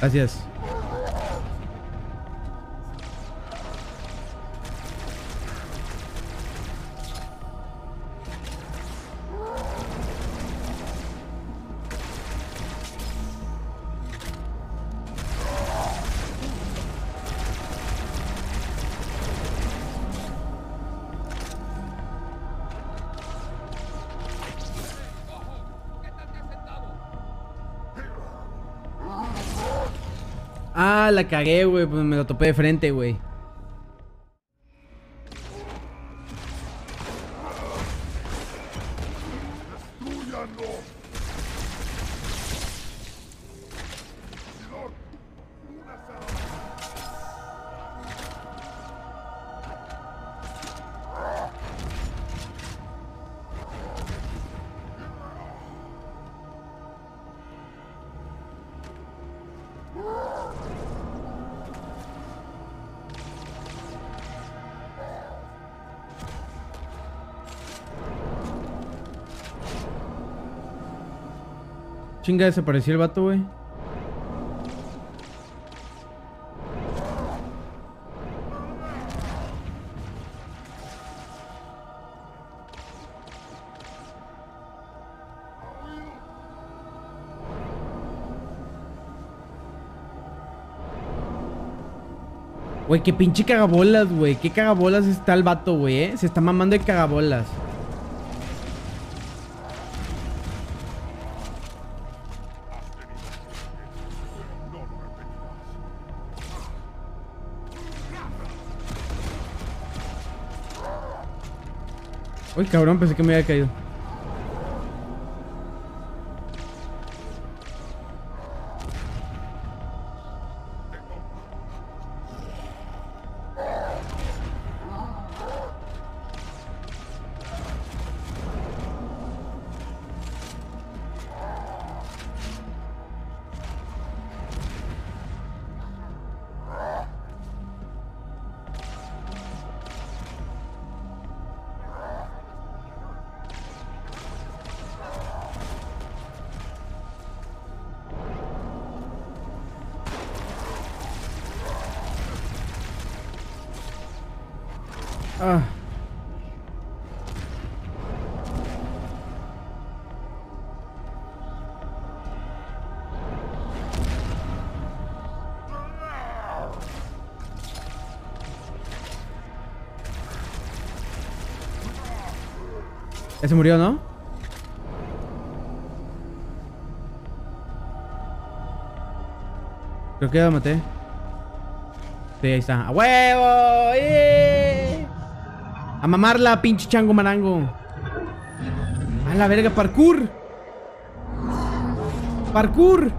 Gracias. Ah, la cagué, güey. Pues me lo topé de frente, güey. Chinga, desapareció el vato, güey. Güey, qué pinche cagabolas, güey. Qué cagabolas está el vato, güey, Se está mamando de cagabolas. Uy, cabrón, pensé que me había caído. Ya se murió, ¿no? Creo que ya lo maté. Sí, ahí está. ¡A huevo! ¡Yeah! ¡A mamarla, pinche chango marango! ¡A la verga! ¡Parkour! ¡Parkour!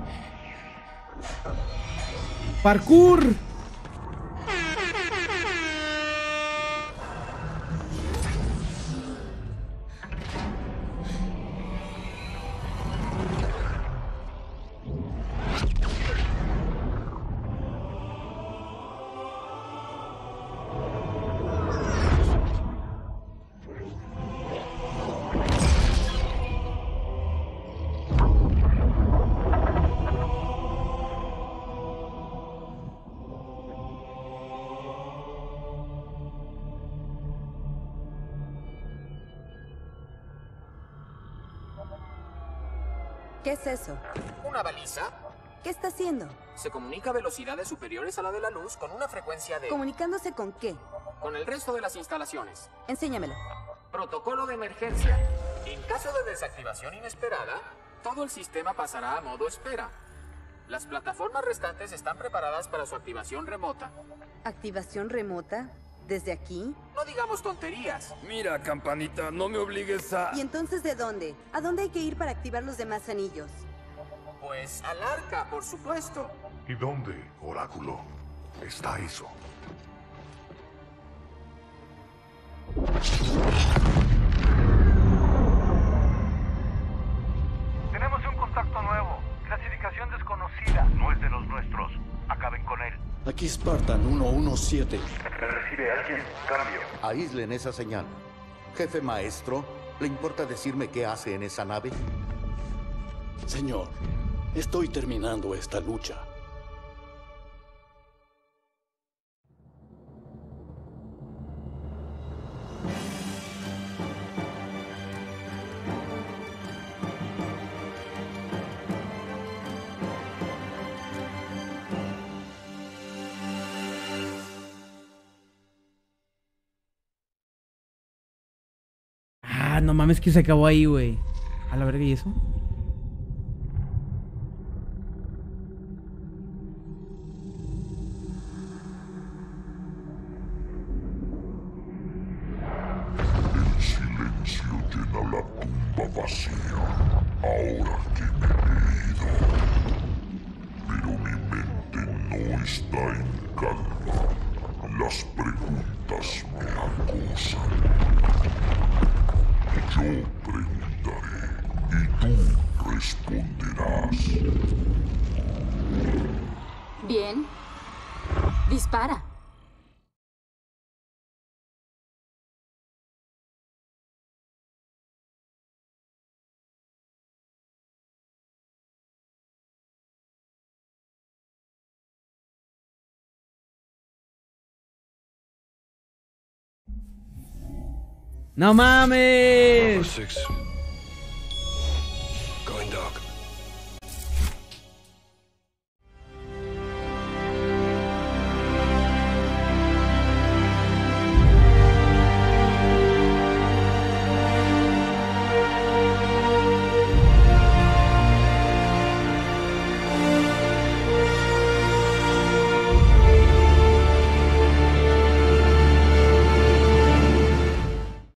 ¡Parkour! Eso. ¿Una baliza? ¿Qué está haciendo? Se comunica a velocidades superiores a la de la luz con una frecuencia de... ¿Comunicándose con qué? Con el resto de las instalaciones. Enséñamelo. Protocolo de emergencia. En caso de desactivación inesperada, todo el sistema pasará a modo espera. Las plataformas restantes están preparadas para su activación remota. ¿Activación remota? ¿Desde aquí? No digamos tonterías. Mira, campanita, no me obligues a... ¿Y entonces de dónde? ¿A dónde hay que ir para activar los demás anillos? Pues al arca, por supuesto. ¿Y dónde, oráculo, está eso? Tenemos un contacto nuevo. Clasificación desconocida. No es de los nuestros. Acaben con él. Aquí Spartan 117. ¿Me recibe alguien? Cambio. Aíslen esa señal. Jefe maestro, ¿le importa decirme qué hace en esa nave? Señor, estoy terminando esta lucha. No mames que se acabó ahí, güey. A la verga, ¿y eso? El silencio llena la tumba vacía ahora que me he ido. Pero mi mente no está en calma. Las preguntas me acosan. Yo preguntaré y tú responderás. Bien. Dispara. No mames.